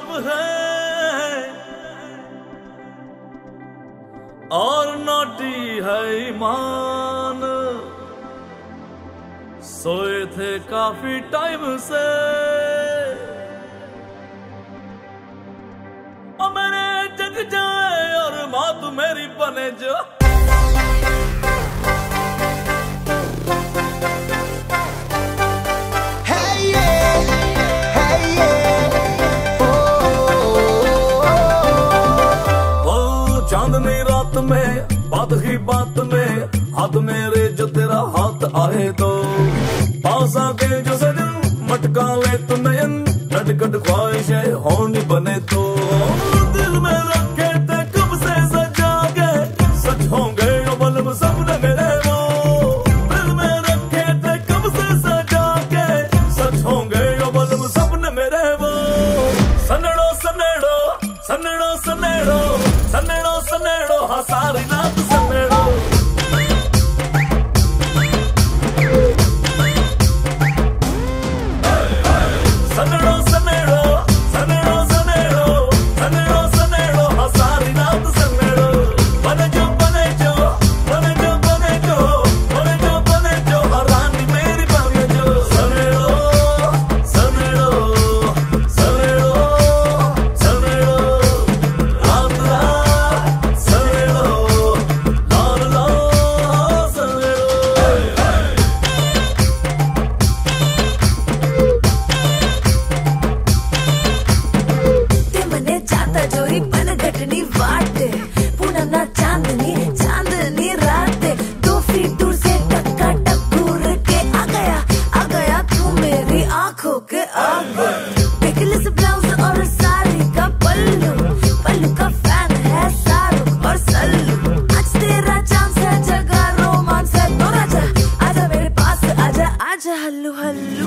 ख्वाब है और नोटी है ईमान। सोए थे काफी टाइम से और मेरे जग जाए और माँ तू मेरी बने जो। में बात ही बात में हाथ मेरे जो तेरा हाथ आए तो पास आके जो सजन मटका ले तुम्हें नटकट ख्वाहिश है होनी बने तो। दिल में रखे थे कब से सजा के सच होंगे बल्ब सपने मेरे वो। दिल में रखे थे कब से सजा के सच होंगे बल्ब सपने मेरे वो। सनेड़ो सनेड़ो सनेड़ो सनेड़ो सनेड़ो सनेड़ो हाँ सारी रात सनेड़ो। सनेड़ो सनेड़ो सनेड़ो सनेड़ो सनेड़ो सनेड़ो हाँ सारी रात सनेड़ो। बने जो बने जो बने जो बने जो बने जो बने जो रानी मेरी बने जो। सनेड़ो सनेड़ो सनेड़ो सनेड़ो रात रात हल्लू हल्लू।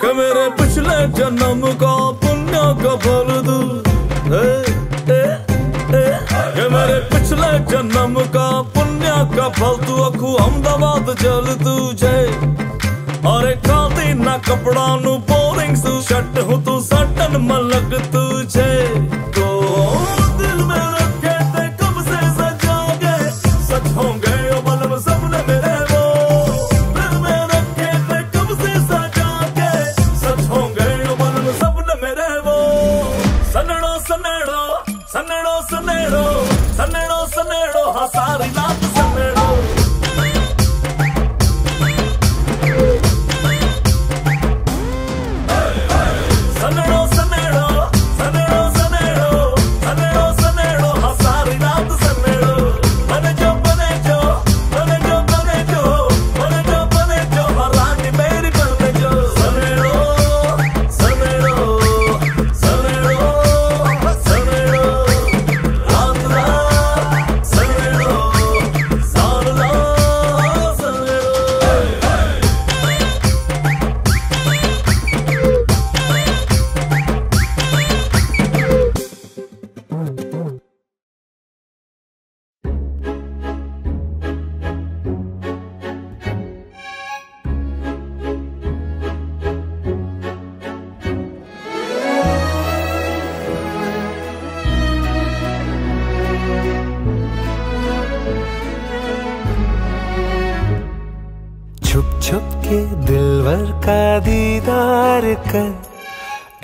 के मेरे पिछले जन्म का पुण्य का फल दूं के मेरे पिछले जन्म का पुण्य का फल तू अखू अहमदाबाद चल तुझे। अरे खादी ना कपड़ा नू बोरिंग सू शर्ट हूँ तू सटन मलक तुझे तो। दिल में रखे थे कब से सजाओगे सच होंगे बल्ब सपने मेरे वो। दिल में रखे थे कब से सजाओगे सच होंगे बल्ब सपने मेरे वो। सनेड़ो सनेड़ो सनेड़ो सनेड़ो सनेड़ो सनेड़ो हाँ सारी रात सनेड़ो। का दीदार कर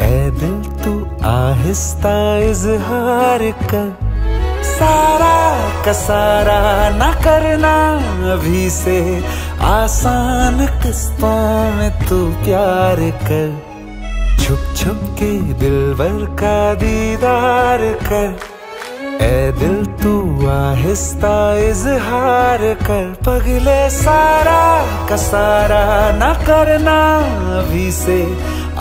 ऐ दिल तू आहिस्ता इजहार कर। सारा का सारा न करना अभी से आसान किस्तों में तू प्यार कर। छुप छुप के दिलवर का दीदार कर ऐ दिल तू आहिस्ता इजहार कर। पगले सारा का सारा न करना अभी से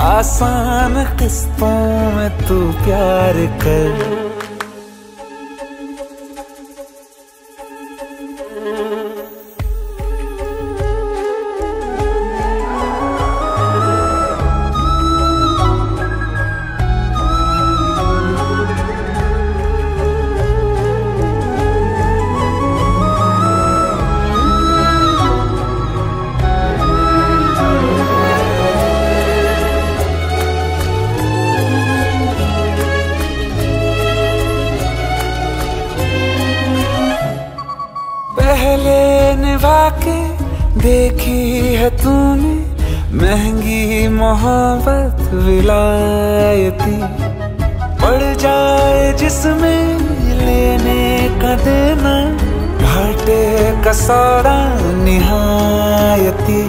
आसान किस्तों में तू प्यार कर। देखी है तूने महंगी मोहब्बत विलायती, पड़ जाए जिसमें लेने का देना, घाटे का सौदा निहायती।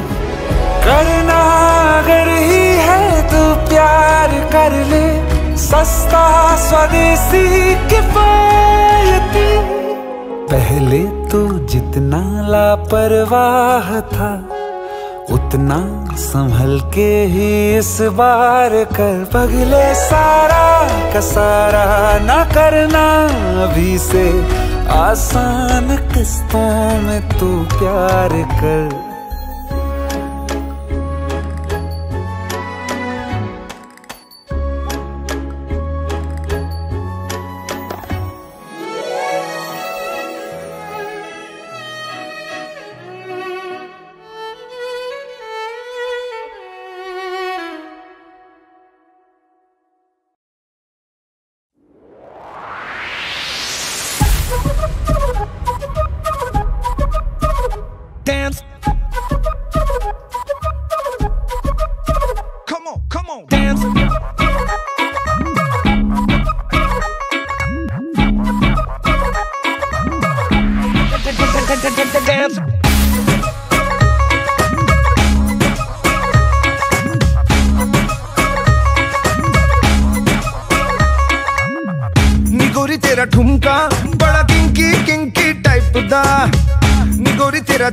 करना अगर ही है तू प्यार कर ले, सस्ता स्वदेशी किफायती। पहले तो जितना लापरवाह था, उतना संभल के ही इस बार कर। पगले सारा का सारा ना करना अभी से, आसान किस्तों में तू प्यार कर।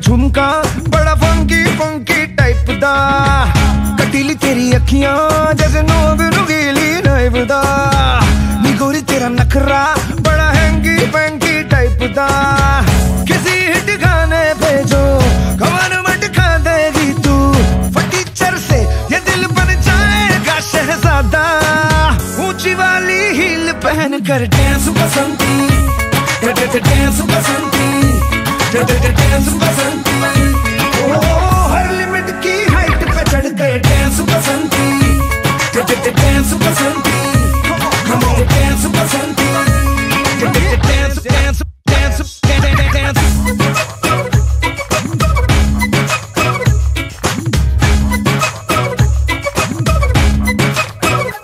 झुमका बड़ा फंकी फंकी टाइप दा, कटीली तेरी अखियां जैसे नोब रुगीली नाइब दा। नी गोरी तेरा नखरा बड़ा हैंगी फैंकी टाइप दा, किसी हिट गाने पे जो कमर मट खा देगी तू। फटीचर से ये दिल बन जाएगा शहजादा, ऊंची वाली हील पहन कर dance Basanti, dance Basanti, dance Basanti. Oh हर लिमिट की हाइट पे चढ़ के dance Basanti, dance Basanti, come on dance Basanti, dance dance dance dance.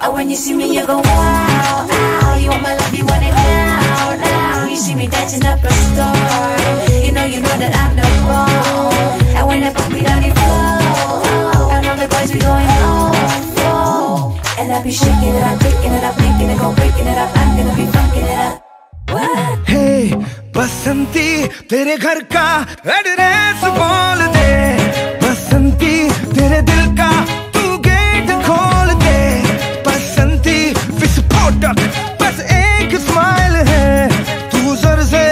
Oh when you see me you go wow, wow. You want my love, you want it now, now. You see me dancing up a storm. You know that I'm the one, and when I put me down you fall, and all the boys we going home, and I be shaking it, I'm breaking it, I'm breaking it, go breaking it up, I'm gonna be fucking it up. Hey, Basanti, तेरे घर का address बोल दे, Basanti, तेरे दिल का तू gate खोल दे, Basanti, fish product, बस एक स्माइल है, तू सर से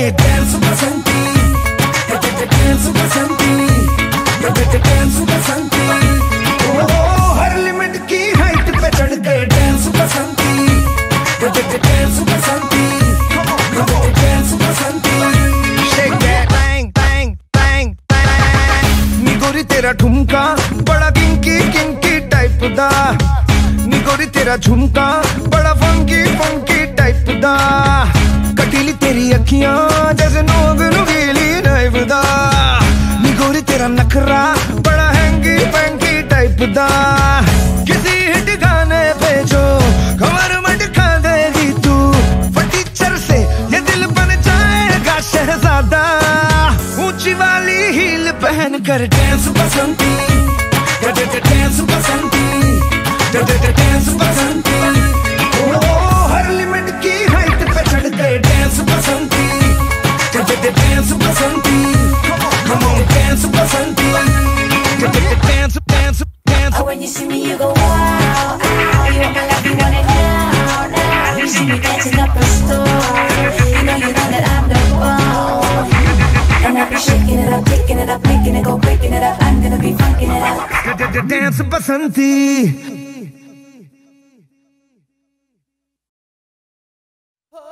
dance Basanti, dance Basanti, dance Basanti. Oh हर लिमिट की हाइट पे चढ़ के dance Basanti, dance Basanti, dance Basanti. Shake that bang bang bang bang. निगोरी तेरा ठुमका बड़ा किंकी किंकी टाइप दा, निगोरी तेरा झुमका बड़ा फंकी फंकी टाइप दा, कटीली तेरी अखियां जैसे नोब रुगीली नाइफ दा। नी गोरी तेरा नखरा बड़ा हैंगी फैंकी टाइप दा, किसी हिट गाने पे जो कमर मट खा देगी तू। फटीचर से ये दिल बन जाएगा शहजादा, ऊंची वाली हील पहन कर dance Basanti, dance Basanti, dance Basanti. Oh हर लिमिट की हाइट पे चढ़ गए dance Basanti, dance Basanti, come on dance Basanti, dance dance dance. Oh when you see me you go wow, wow. You want my love, you want it now, now. You see me dancing up a storm, you know you know that I'm the one, and I be shaking it up, picking it up, making it go, breaking it up. I'm gonna be funking it up. Dance Basanti. Oh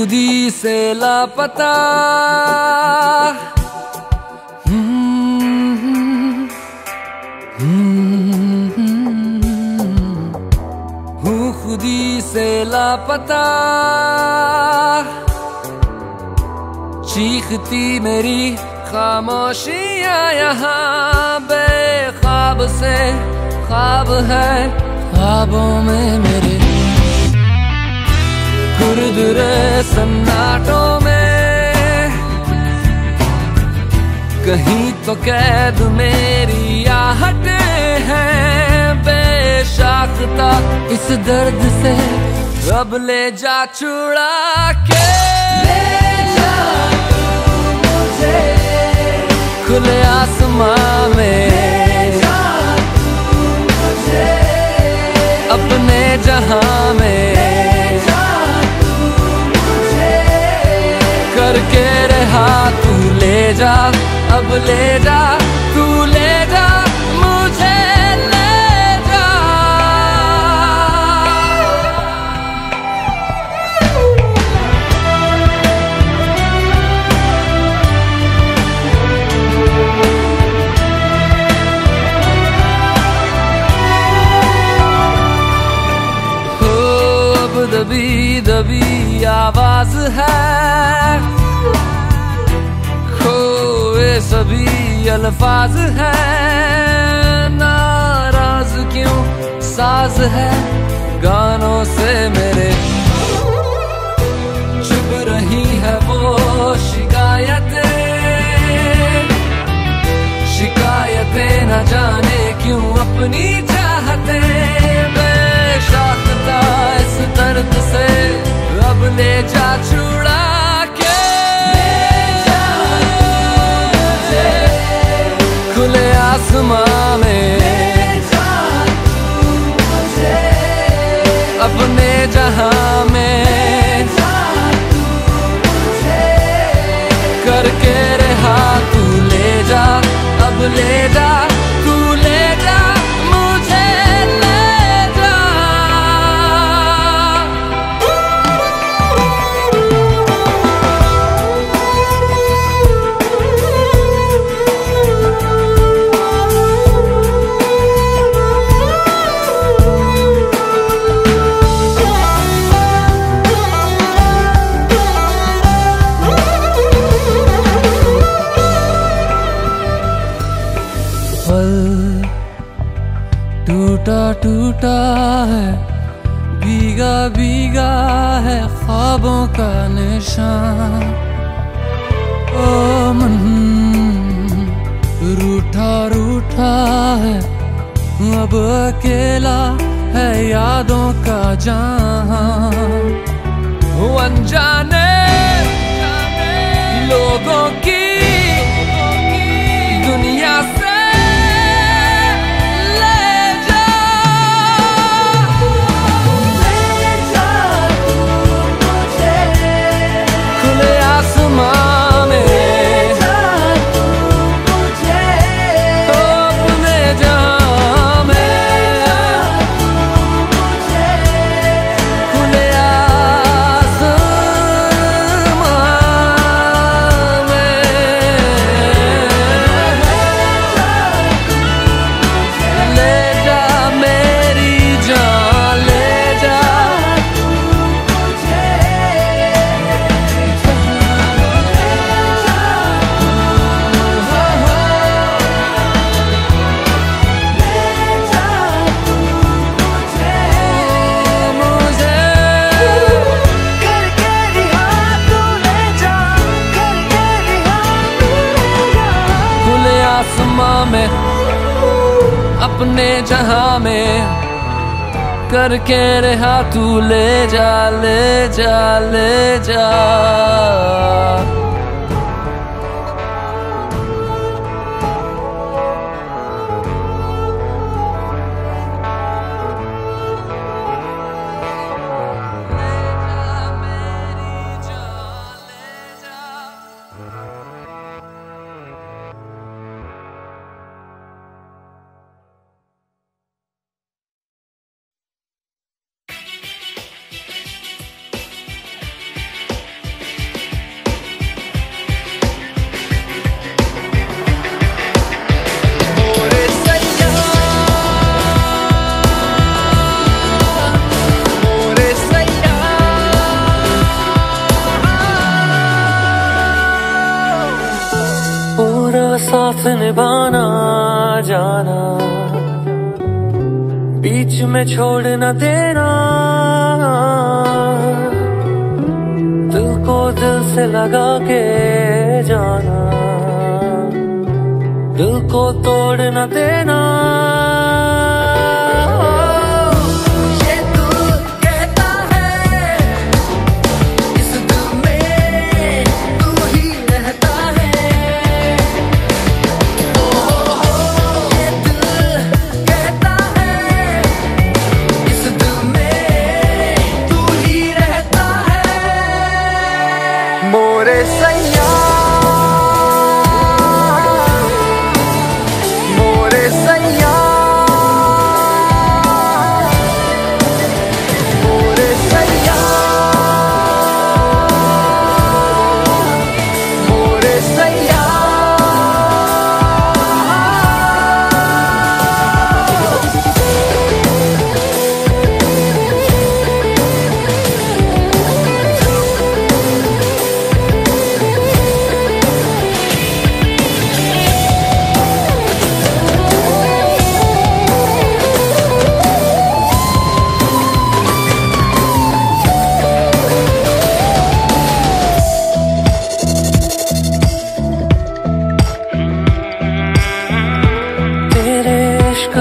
खुदी से लापता, हूँ खुदी से लापता। चीखती मेरी खामोशियाँ यहाँ, बेख्वाब से ख्वाब है ख्वाबों में मेरे, गुर्दरे सन्नाटों में कहीं तो कैद मेरी आहटें हैं। बेशाख्ता इस दर्द से रब ले जा छुड़ा के, ले जा तू मुझे खुले आसमां में, ले जा तू मुझे अपने जहां में, करके रहा तू ले जा, अब ले जा तू ले जा मुझे, ले जा। हो अब दबी दबी आवाज है, सभी अल्फाज है, नाराज क्यों साज है गानों से मेरे। चुप रही है वो शिकायतें, शिकायतें न जाने क्यों अपनी चाहतें। बेशाख्ता इस दर्द से रब ले जा छुड़ा के, खुले आसमां में, अपने जहां में, करके रहा तू ले जा, अब ले जा तू ले जा मुझे, ले जा। टूटा टूटा है, भीगा भीगा है ख्वाबों का निशान। ओ मन रूठा रूठा है, अब अकेला है यादों का जहां। अनजाने लोगों की दुनिया से में, अपने जहां में, करके रहा तू ले जा, ले जा, ले जा। साथ निभाना जाना, बीच में छोड़ न देना, दिल को दिल से लगा के जाना, दिल को तोड़ न देना।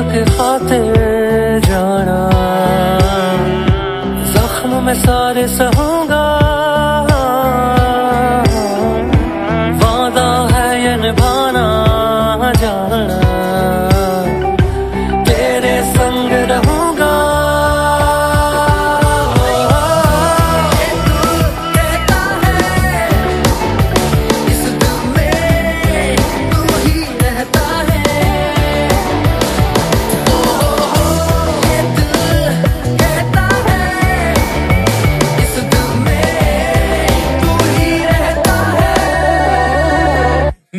के खातिर जाना, जख्म में सारे सहूंगा, वादा है ये निभाना जाना, तेरे संग रहूंगा।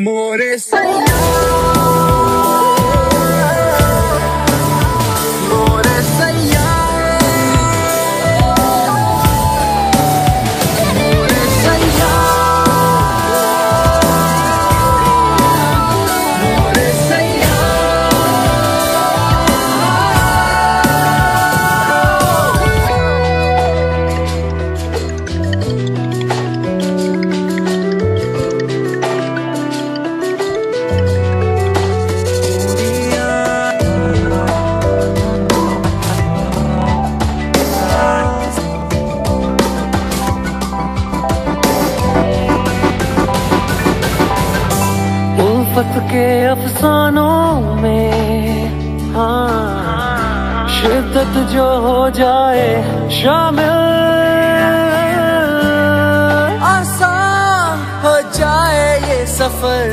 More sayang. के अफसानों में हाँ शिद्दत जो हो जाए शामिल, आसान हो जाए ये सफर,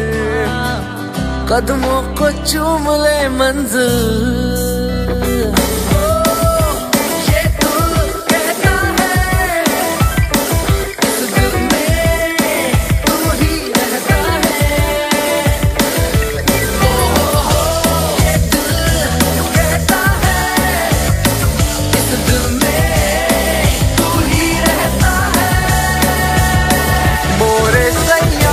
कदमों को चूम ले मंजिल। Sayang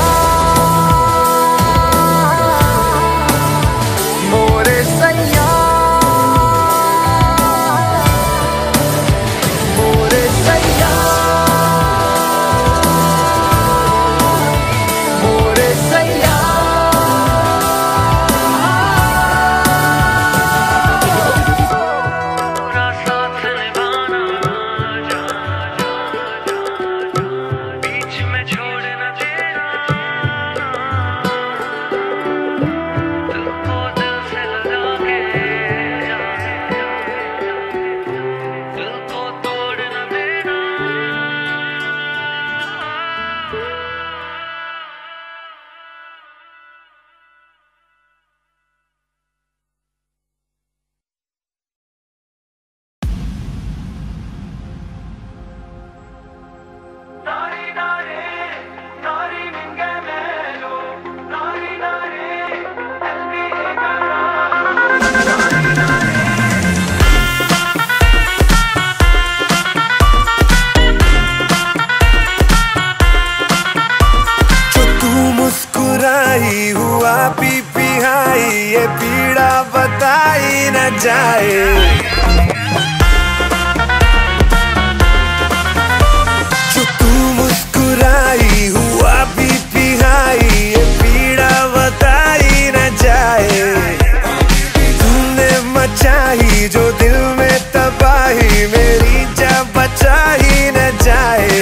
नहीं हुआ पी पी हाई, ये पीड़ा बताई न जाए। जो दिल में तबाही मेरी जा बचा ही न जाए।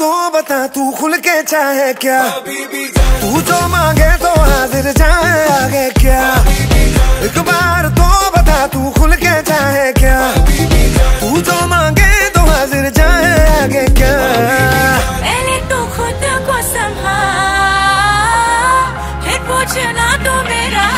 तो बता तू खुल के चाहे क्या, तू जो मांगे तो हाजिर जाए आगे क्या। एक बार तो बता तू खुल के चाहे क्या, तू जो मांगे तो हाजिर जाए आगे क्या। पहले तू खुद को संभाल, फिर पूछना तो मेरा।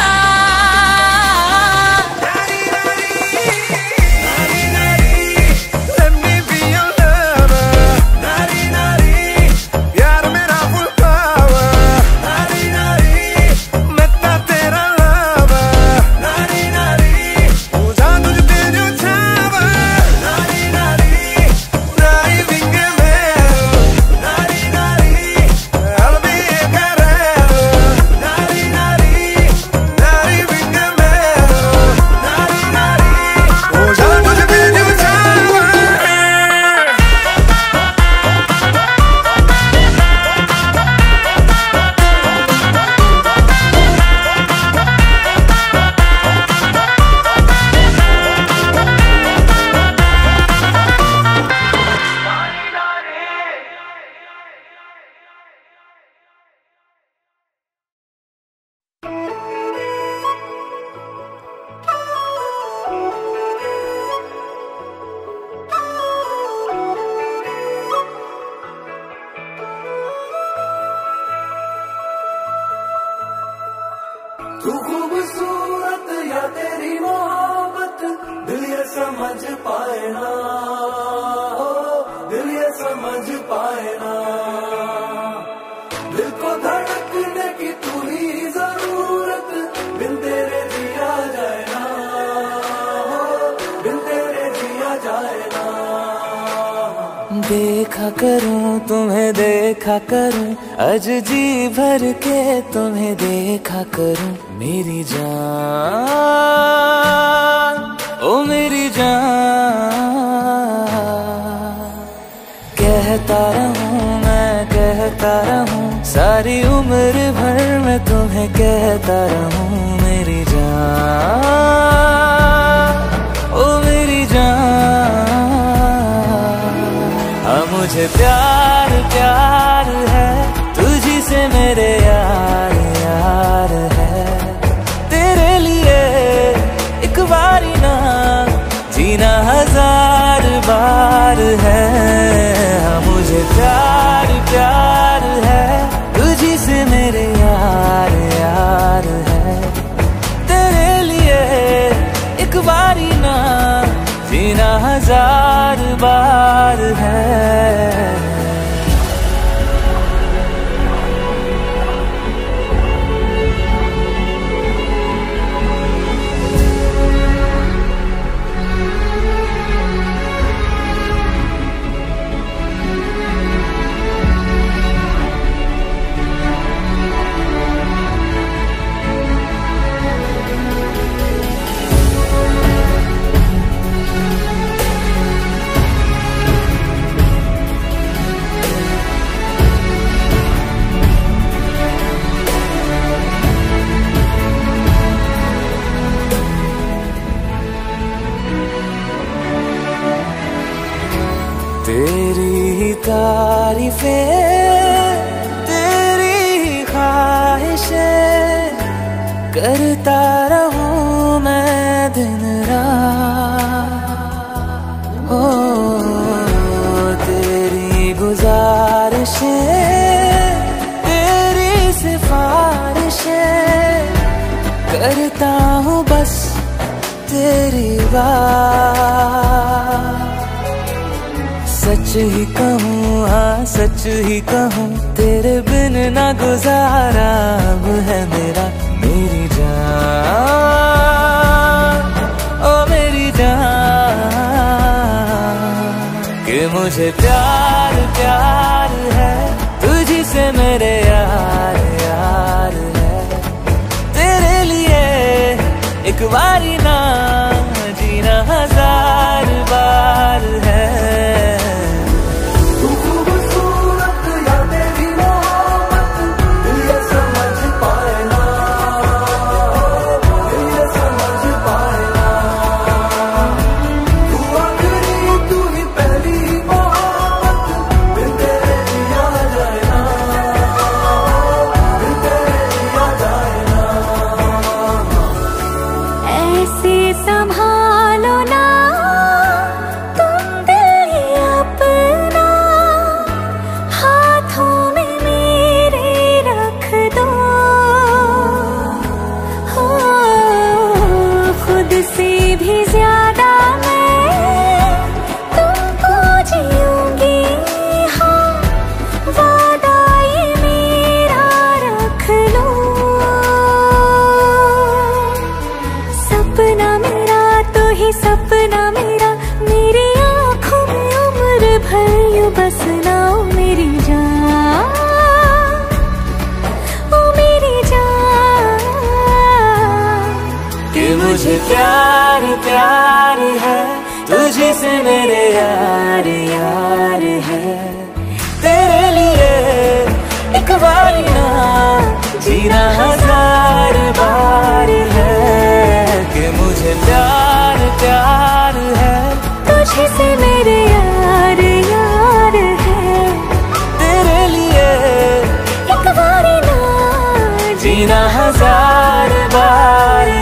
तू खूबसूरत या तेरी मोहब्बत दिल ये समझ पाए ना, दिल ये समझ पाए ना। दिल को धड़कने की तू ही जरूरत, बिन तेरे जिया जाए ना, बिन तेरे जिया जाए ना। देखा करूं तुम्हें, देखा करूं आज जी भर के तुम्हें देखा करूं। मेरी जान ओ मेरी जान, कहता रहूं मैं कहता रहूं सारी उम्र भर मैं तुम्हें कहता रहूं। मेरी जान ओ मेरी जान, हाँ मुझे प्यार प्यार है तुझी से मेरे यार यार है। तेरे लिए एक बारी ना जीना हजार बार है। हाँ मुझे प्यार प्यार है तुझी से मेरे यार यार है। तेरे लिए एक बारी ना जीना हजार बार है। तेरी तारीफें तेरी ख्वाहिशें करता रहूं मैं दिन रात। ओ तेरी गुजारिशें तेरी सिफारिशें करता हूँ बस तेरी बात। सच ही कहूँ हाँ सच ही कहूँ तेरे बिन ना गुजारा अब है मेरा मेरी जान। ओ मेरी जान कि मुझे प्यार प्यार है तुझी से मेरे यार यार है। तेरे लिए एक बारी ना जीना हजार बार है। मुझे प्यार प्यार है तुझे से मेरे यार यार है। तेरे लिए एक बार ना जीना हजार बार है। कि मुझे प्यार प्यार है तुझे से मेरे यार यार है। तेरे लिए एक बार ना जीना हजार बार है।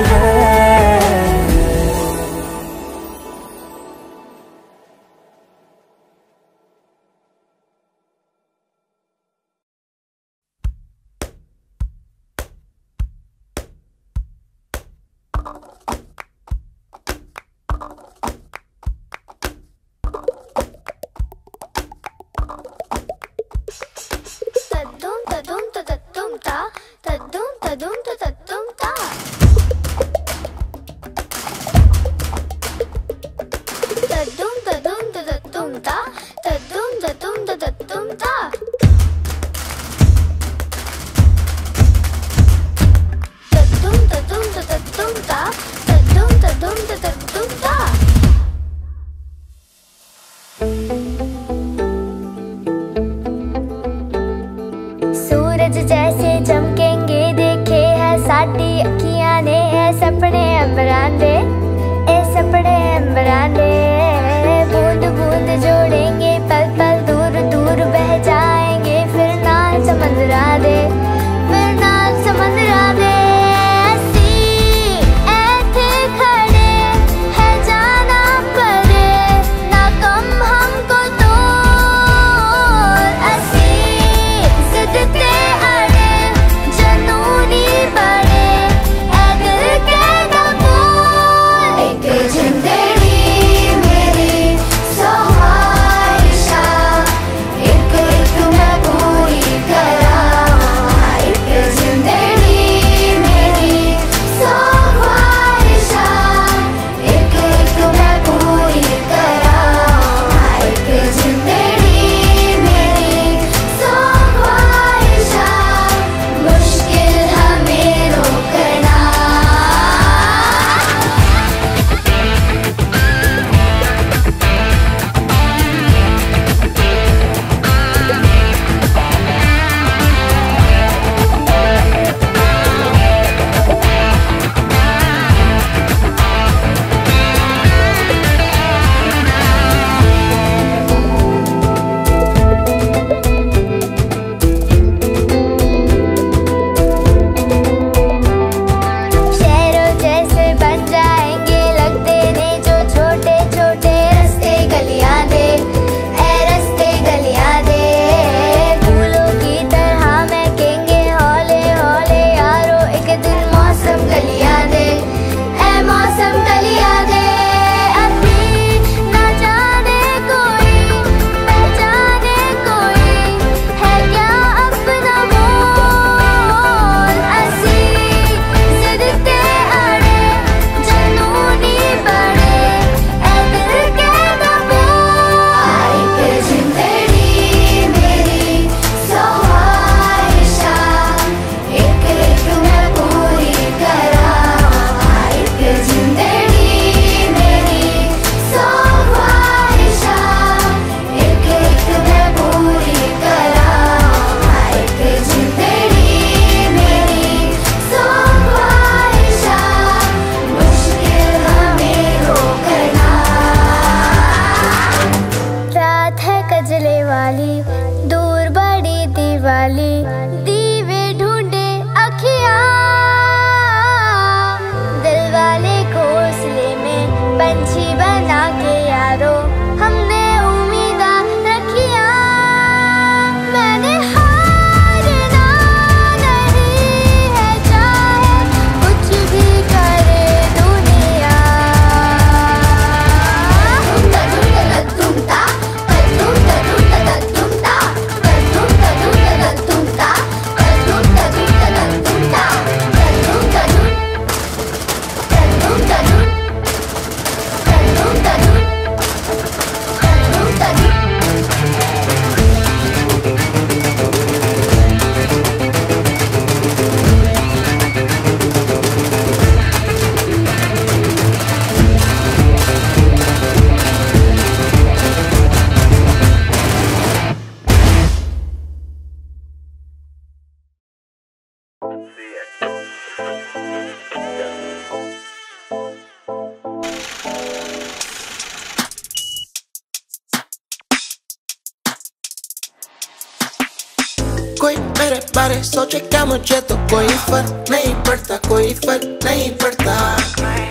pare, so cerchiamo oggetto, coifar, ne importa, coifar, ne importa.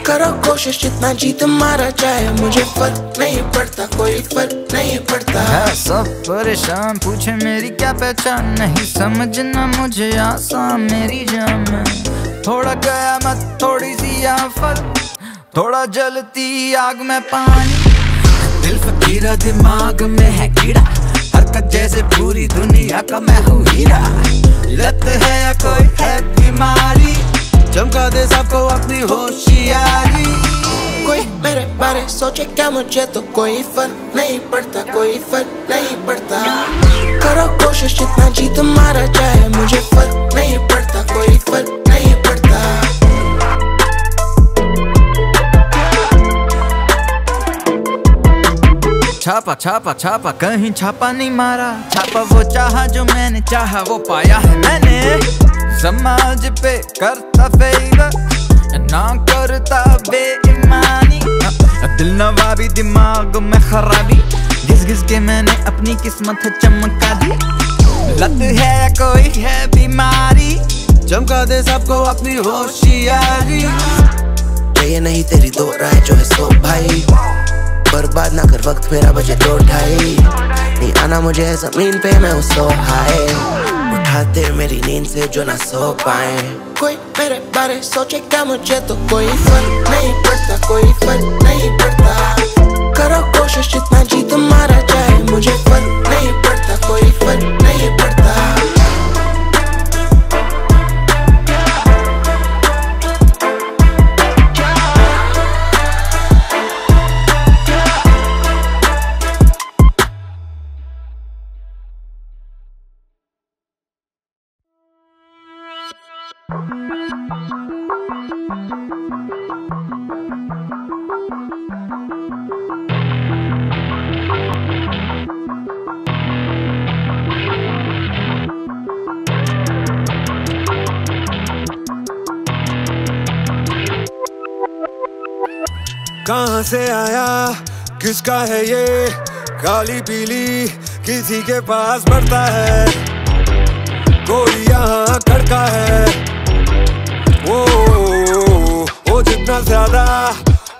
Caro coche, jitna jeet mara jaye, mujhe fark ne importa, koi fark ne importa. है सब परेशान, पूछे मेरी क्या पहचान, नहीं समझना मुझे आसान मेरी जान। थोड़ा गया मत, थोड़ी सी आफत, थोड़ा जलती आग में पानी। दिल फकीरा दिमाग में है कीड़ा, हरकत जैसे पूरी दुनिया का मैं हूँ हीरा। लत है या कोई है बीमारी, चमका दे सबको अपनी होशियारी। कोई मेरे बारे सोचे क्या मुझे, तो कोई फर्क नहीं पड़ता, कोई फर्क नहीं पड़ता। करो कोशिश जितना जी तुम्हारा चाहे, मुझे फर्क नहीं पड़ता, कोई फर्क नहीं पड़ता। छापा छापा छापा कहीं छापा नहीं मारा, छापा वो चाहा जो मैंने चाहा वो पाया है मैंने। समाज पे करता फेवर, ना करता बेईमानी। दिल नवाबी दिमाग में खराबी, घिस घिस के मैंने अपनी किस्मत चमका दी। लत है कोई है बीमारी, चमका दे सबको अपनी होशियारी। ये नहीं तेरी दो राय जो है सो भाई, बर्बाद ना कर वक्त मेरा, बजे दो ढाई। नहीं आना मुझे है जमीन पे, मैं हूँ सो हाय। उठाते मेरी नींद से जो ना सो पाए। कोई मेरे बारे सोचे क्या मुझे, तो कोई फर्क नहीं पड़ता, कोई फर्क नहीं पड़ता। करो कोशिश जितना जी तुम्हारा चाहे, मुझे फर्क नहीं पड़ता, कोई फर्क नहीं पड़ता। कहाँ से आया किसका है ये, काली पीली किसी के पास बढ़ता है, कोई यहाँ खड़का है। ओ, ओ, ओ जितना ज्यादा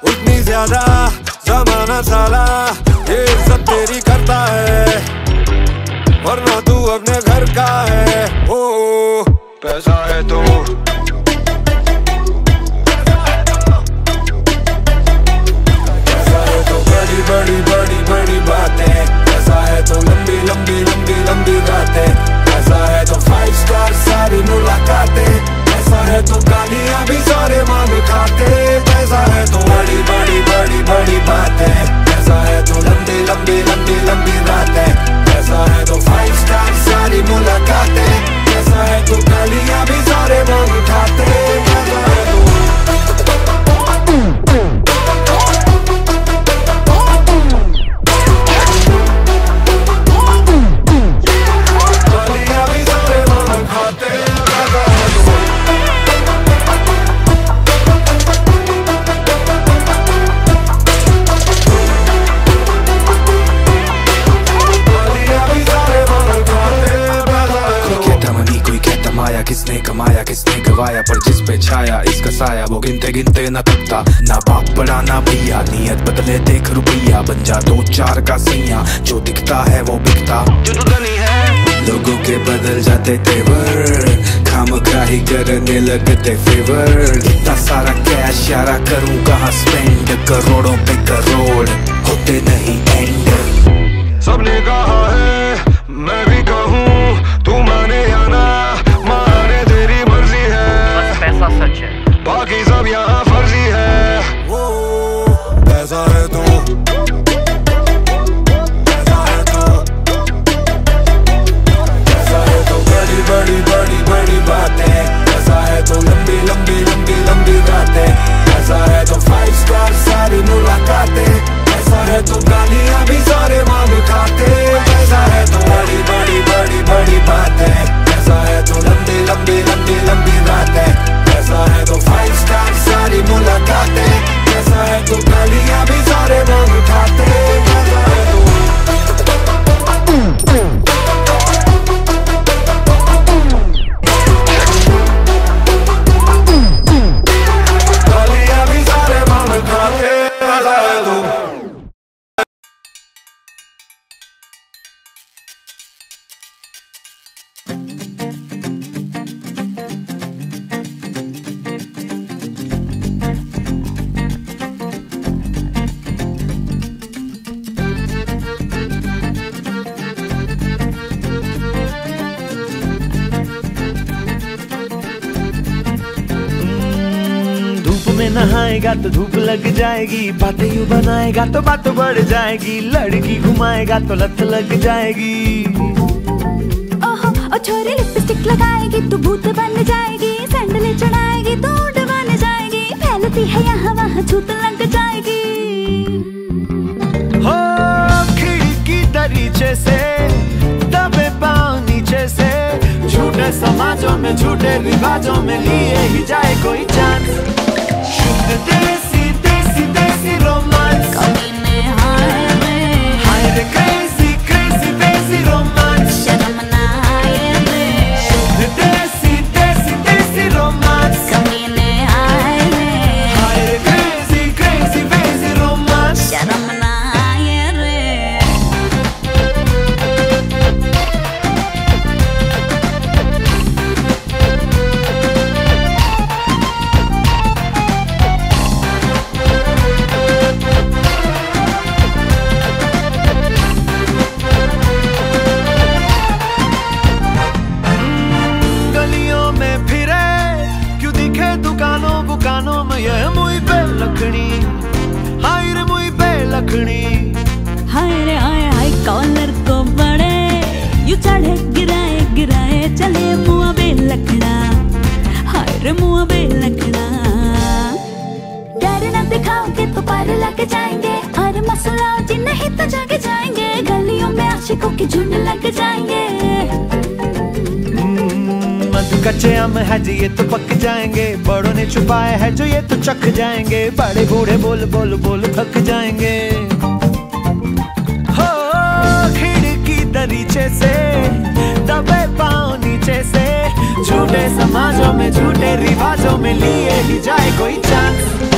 उतनी ज्यादा, जमाना साला ये सब तेरी करता है, वरना तू अपने घर का है। ओ, ओ पैसा है तो बड़ी बड़ी बड़ी बातें, पैसा है तो लंबी लंबी लंबी लंबी बातें, पैसा है तो फाइव स्टार सारी मुलाकातें, पैसा है तो गालियाँ भी सारे मांग खाते, पैसा है तो बड़ी बड़ी बड़ी बड़ी बातें, पैसा है तो लंबी लंबी लंबी लंबी बातें, पैसा है तो फाइव स्टार सारी मुलाकातें, पैसा है तो गालियाँ भी सारे मांग खाते, पैसा है तो किसने कमाया किसने गवाया, पर जिस पे छाया इसका साया, वो गिनते गिनते ना थकता, ना बाप बड़ा ना भैया। नियत बदले देख रुपया, बन जा दो चार का सैया, जो दिखता है वो बिकता, जो तो नहीं है। लोगों के बदल जाते तेवर, खामखा ही करने लगते फेवर। इतना सारा कैश यारा करूँ कहाँ स्पेंड, करोड़ों पे करोड़ होते नहीं एंड। सबने कहा है मैं भी कहूँ, तू माने या ना माने तेरी मर्जी है, बस पैसा सच है, बाकी सब यहाँ फर्जी है। वो पैसा है तो पैसा है तो पैसा है तो बड़ी बड़ी बड़ी बड़ी बातें, पैसा है तो लंबी लंबी लंबी लंबी बातें, पैसा है तो फाइव स्टार सारी मुलाकातें, पैसा में नहाएगा तो धूप लग जाएगी, बातें यूं बनाएगा तो बात बढ़ जाएगी, लड़की घुमाएगा तो लत लग जाएगी। ओहो ओ छोरी लिपस्टिक लगाएगी तो भूत बन जाएगी, सैंडल चढ़ाएगी तो ऊंट बन जाएगी, फैलती है यहाँ वहाँ छूत लग जाएगी। हो खिड़की दरीचे से दबे पाँव नीचे से, झूठे समाजों में झूठे रिवाजों में लिए ही जाए कोई चांस। हाय रे हाय हाय कॉलर को बड़े यू चढ़े गिराए गिराए चले मुआ बे लकड़ा, हाय रे मुआ बे लकड़ा। डर न दिखाओगे तो पार लग जाएंगे, हर मसला जी नहीं तो जागे जाएंगे, गलियों में आशिकों के झुंड लग जाएंगे। मधु कच्चे आम है जी ये तो पक जाएंगे, बड़ों ने छुपाए है जो ये तो चख जाएंगे, बड़े बूढ़े बोल बोल बोल थक जाएंगे। दरीचे से दबे पाँव नीचे से, झूठे समाजों में झूठे रिवाजों में लिए ही जाए कोई चांस।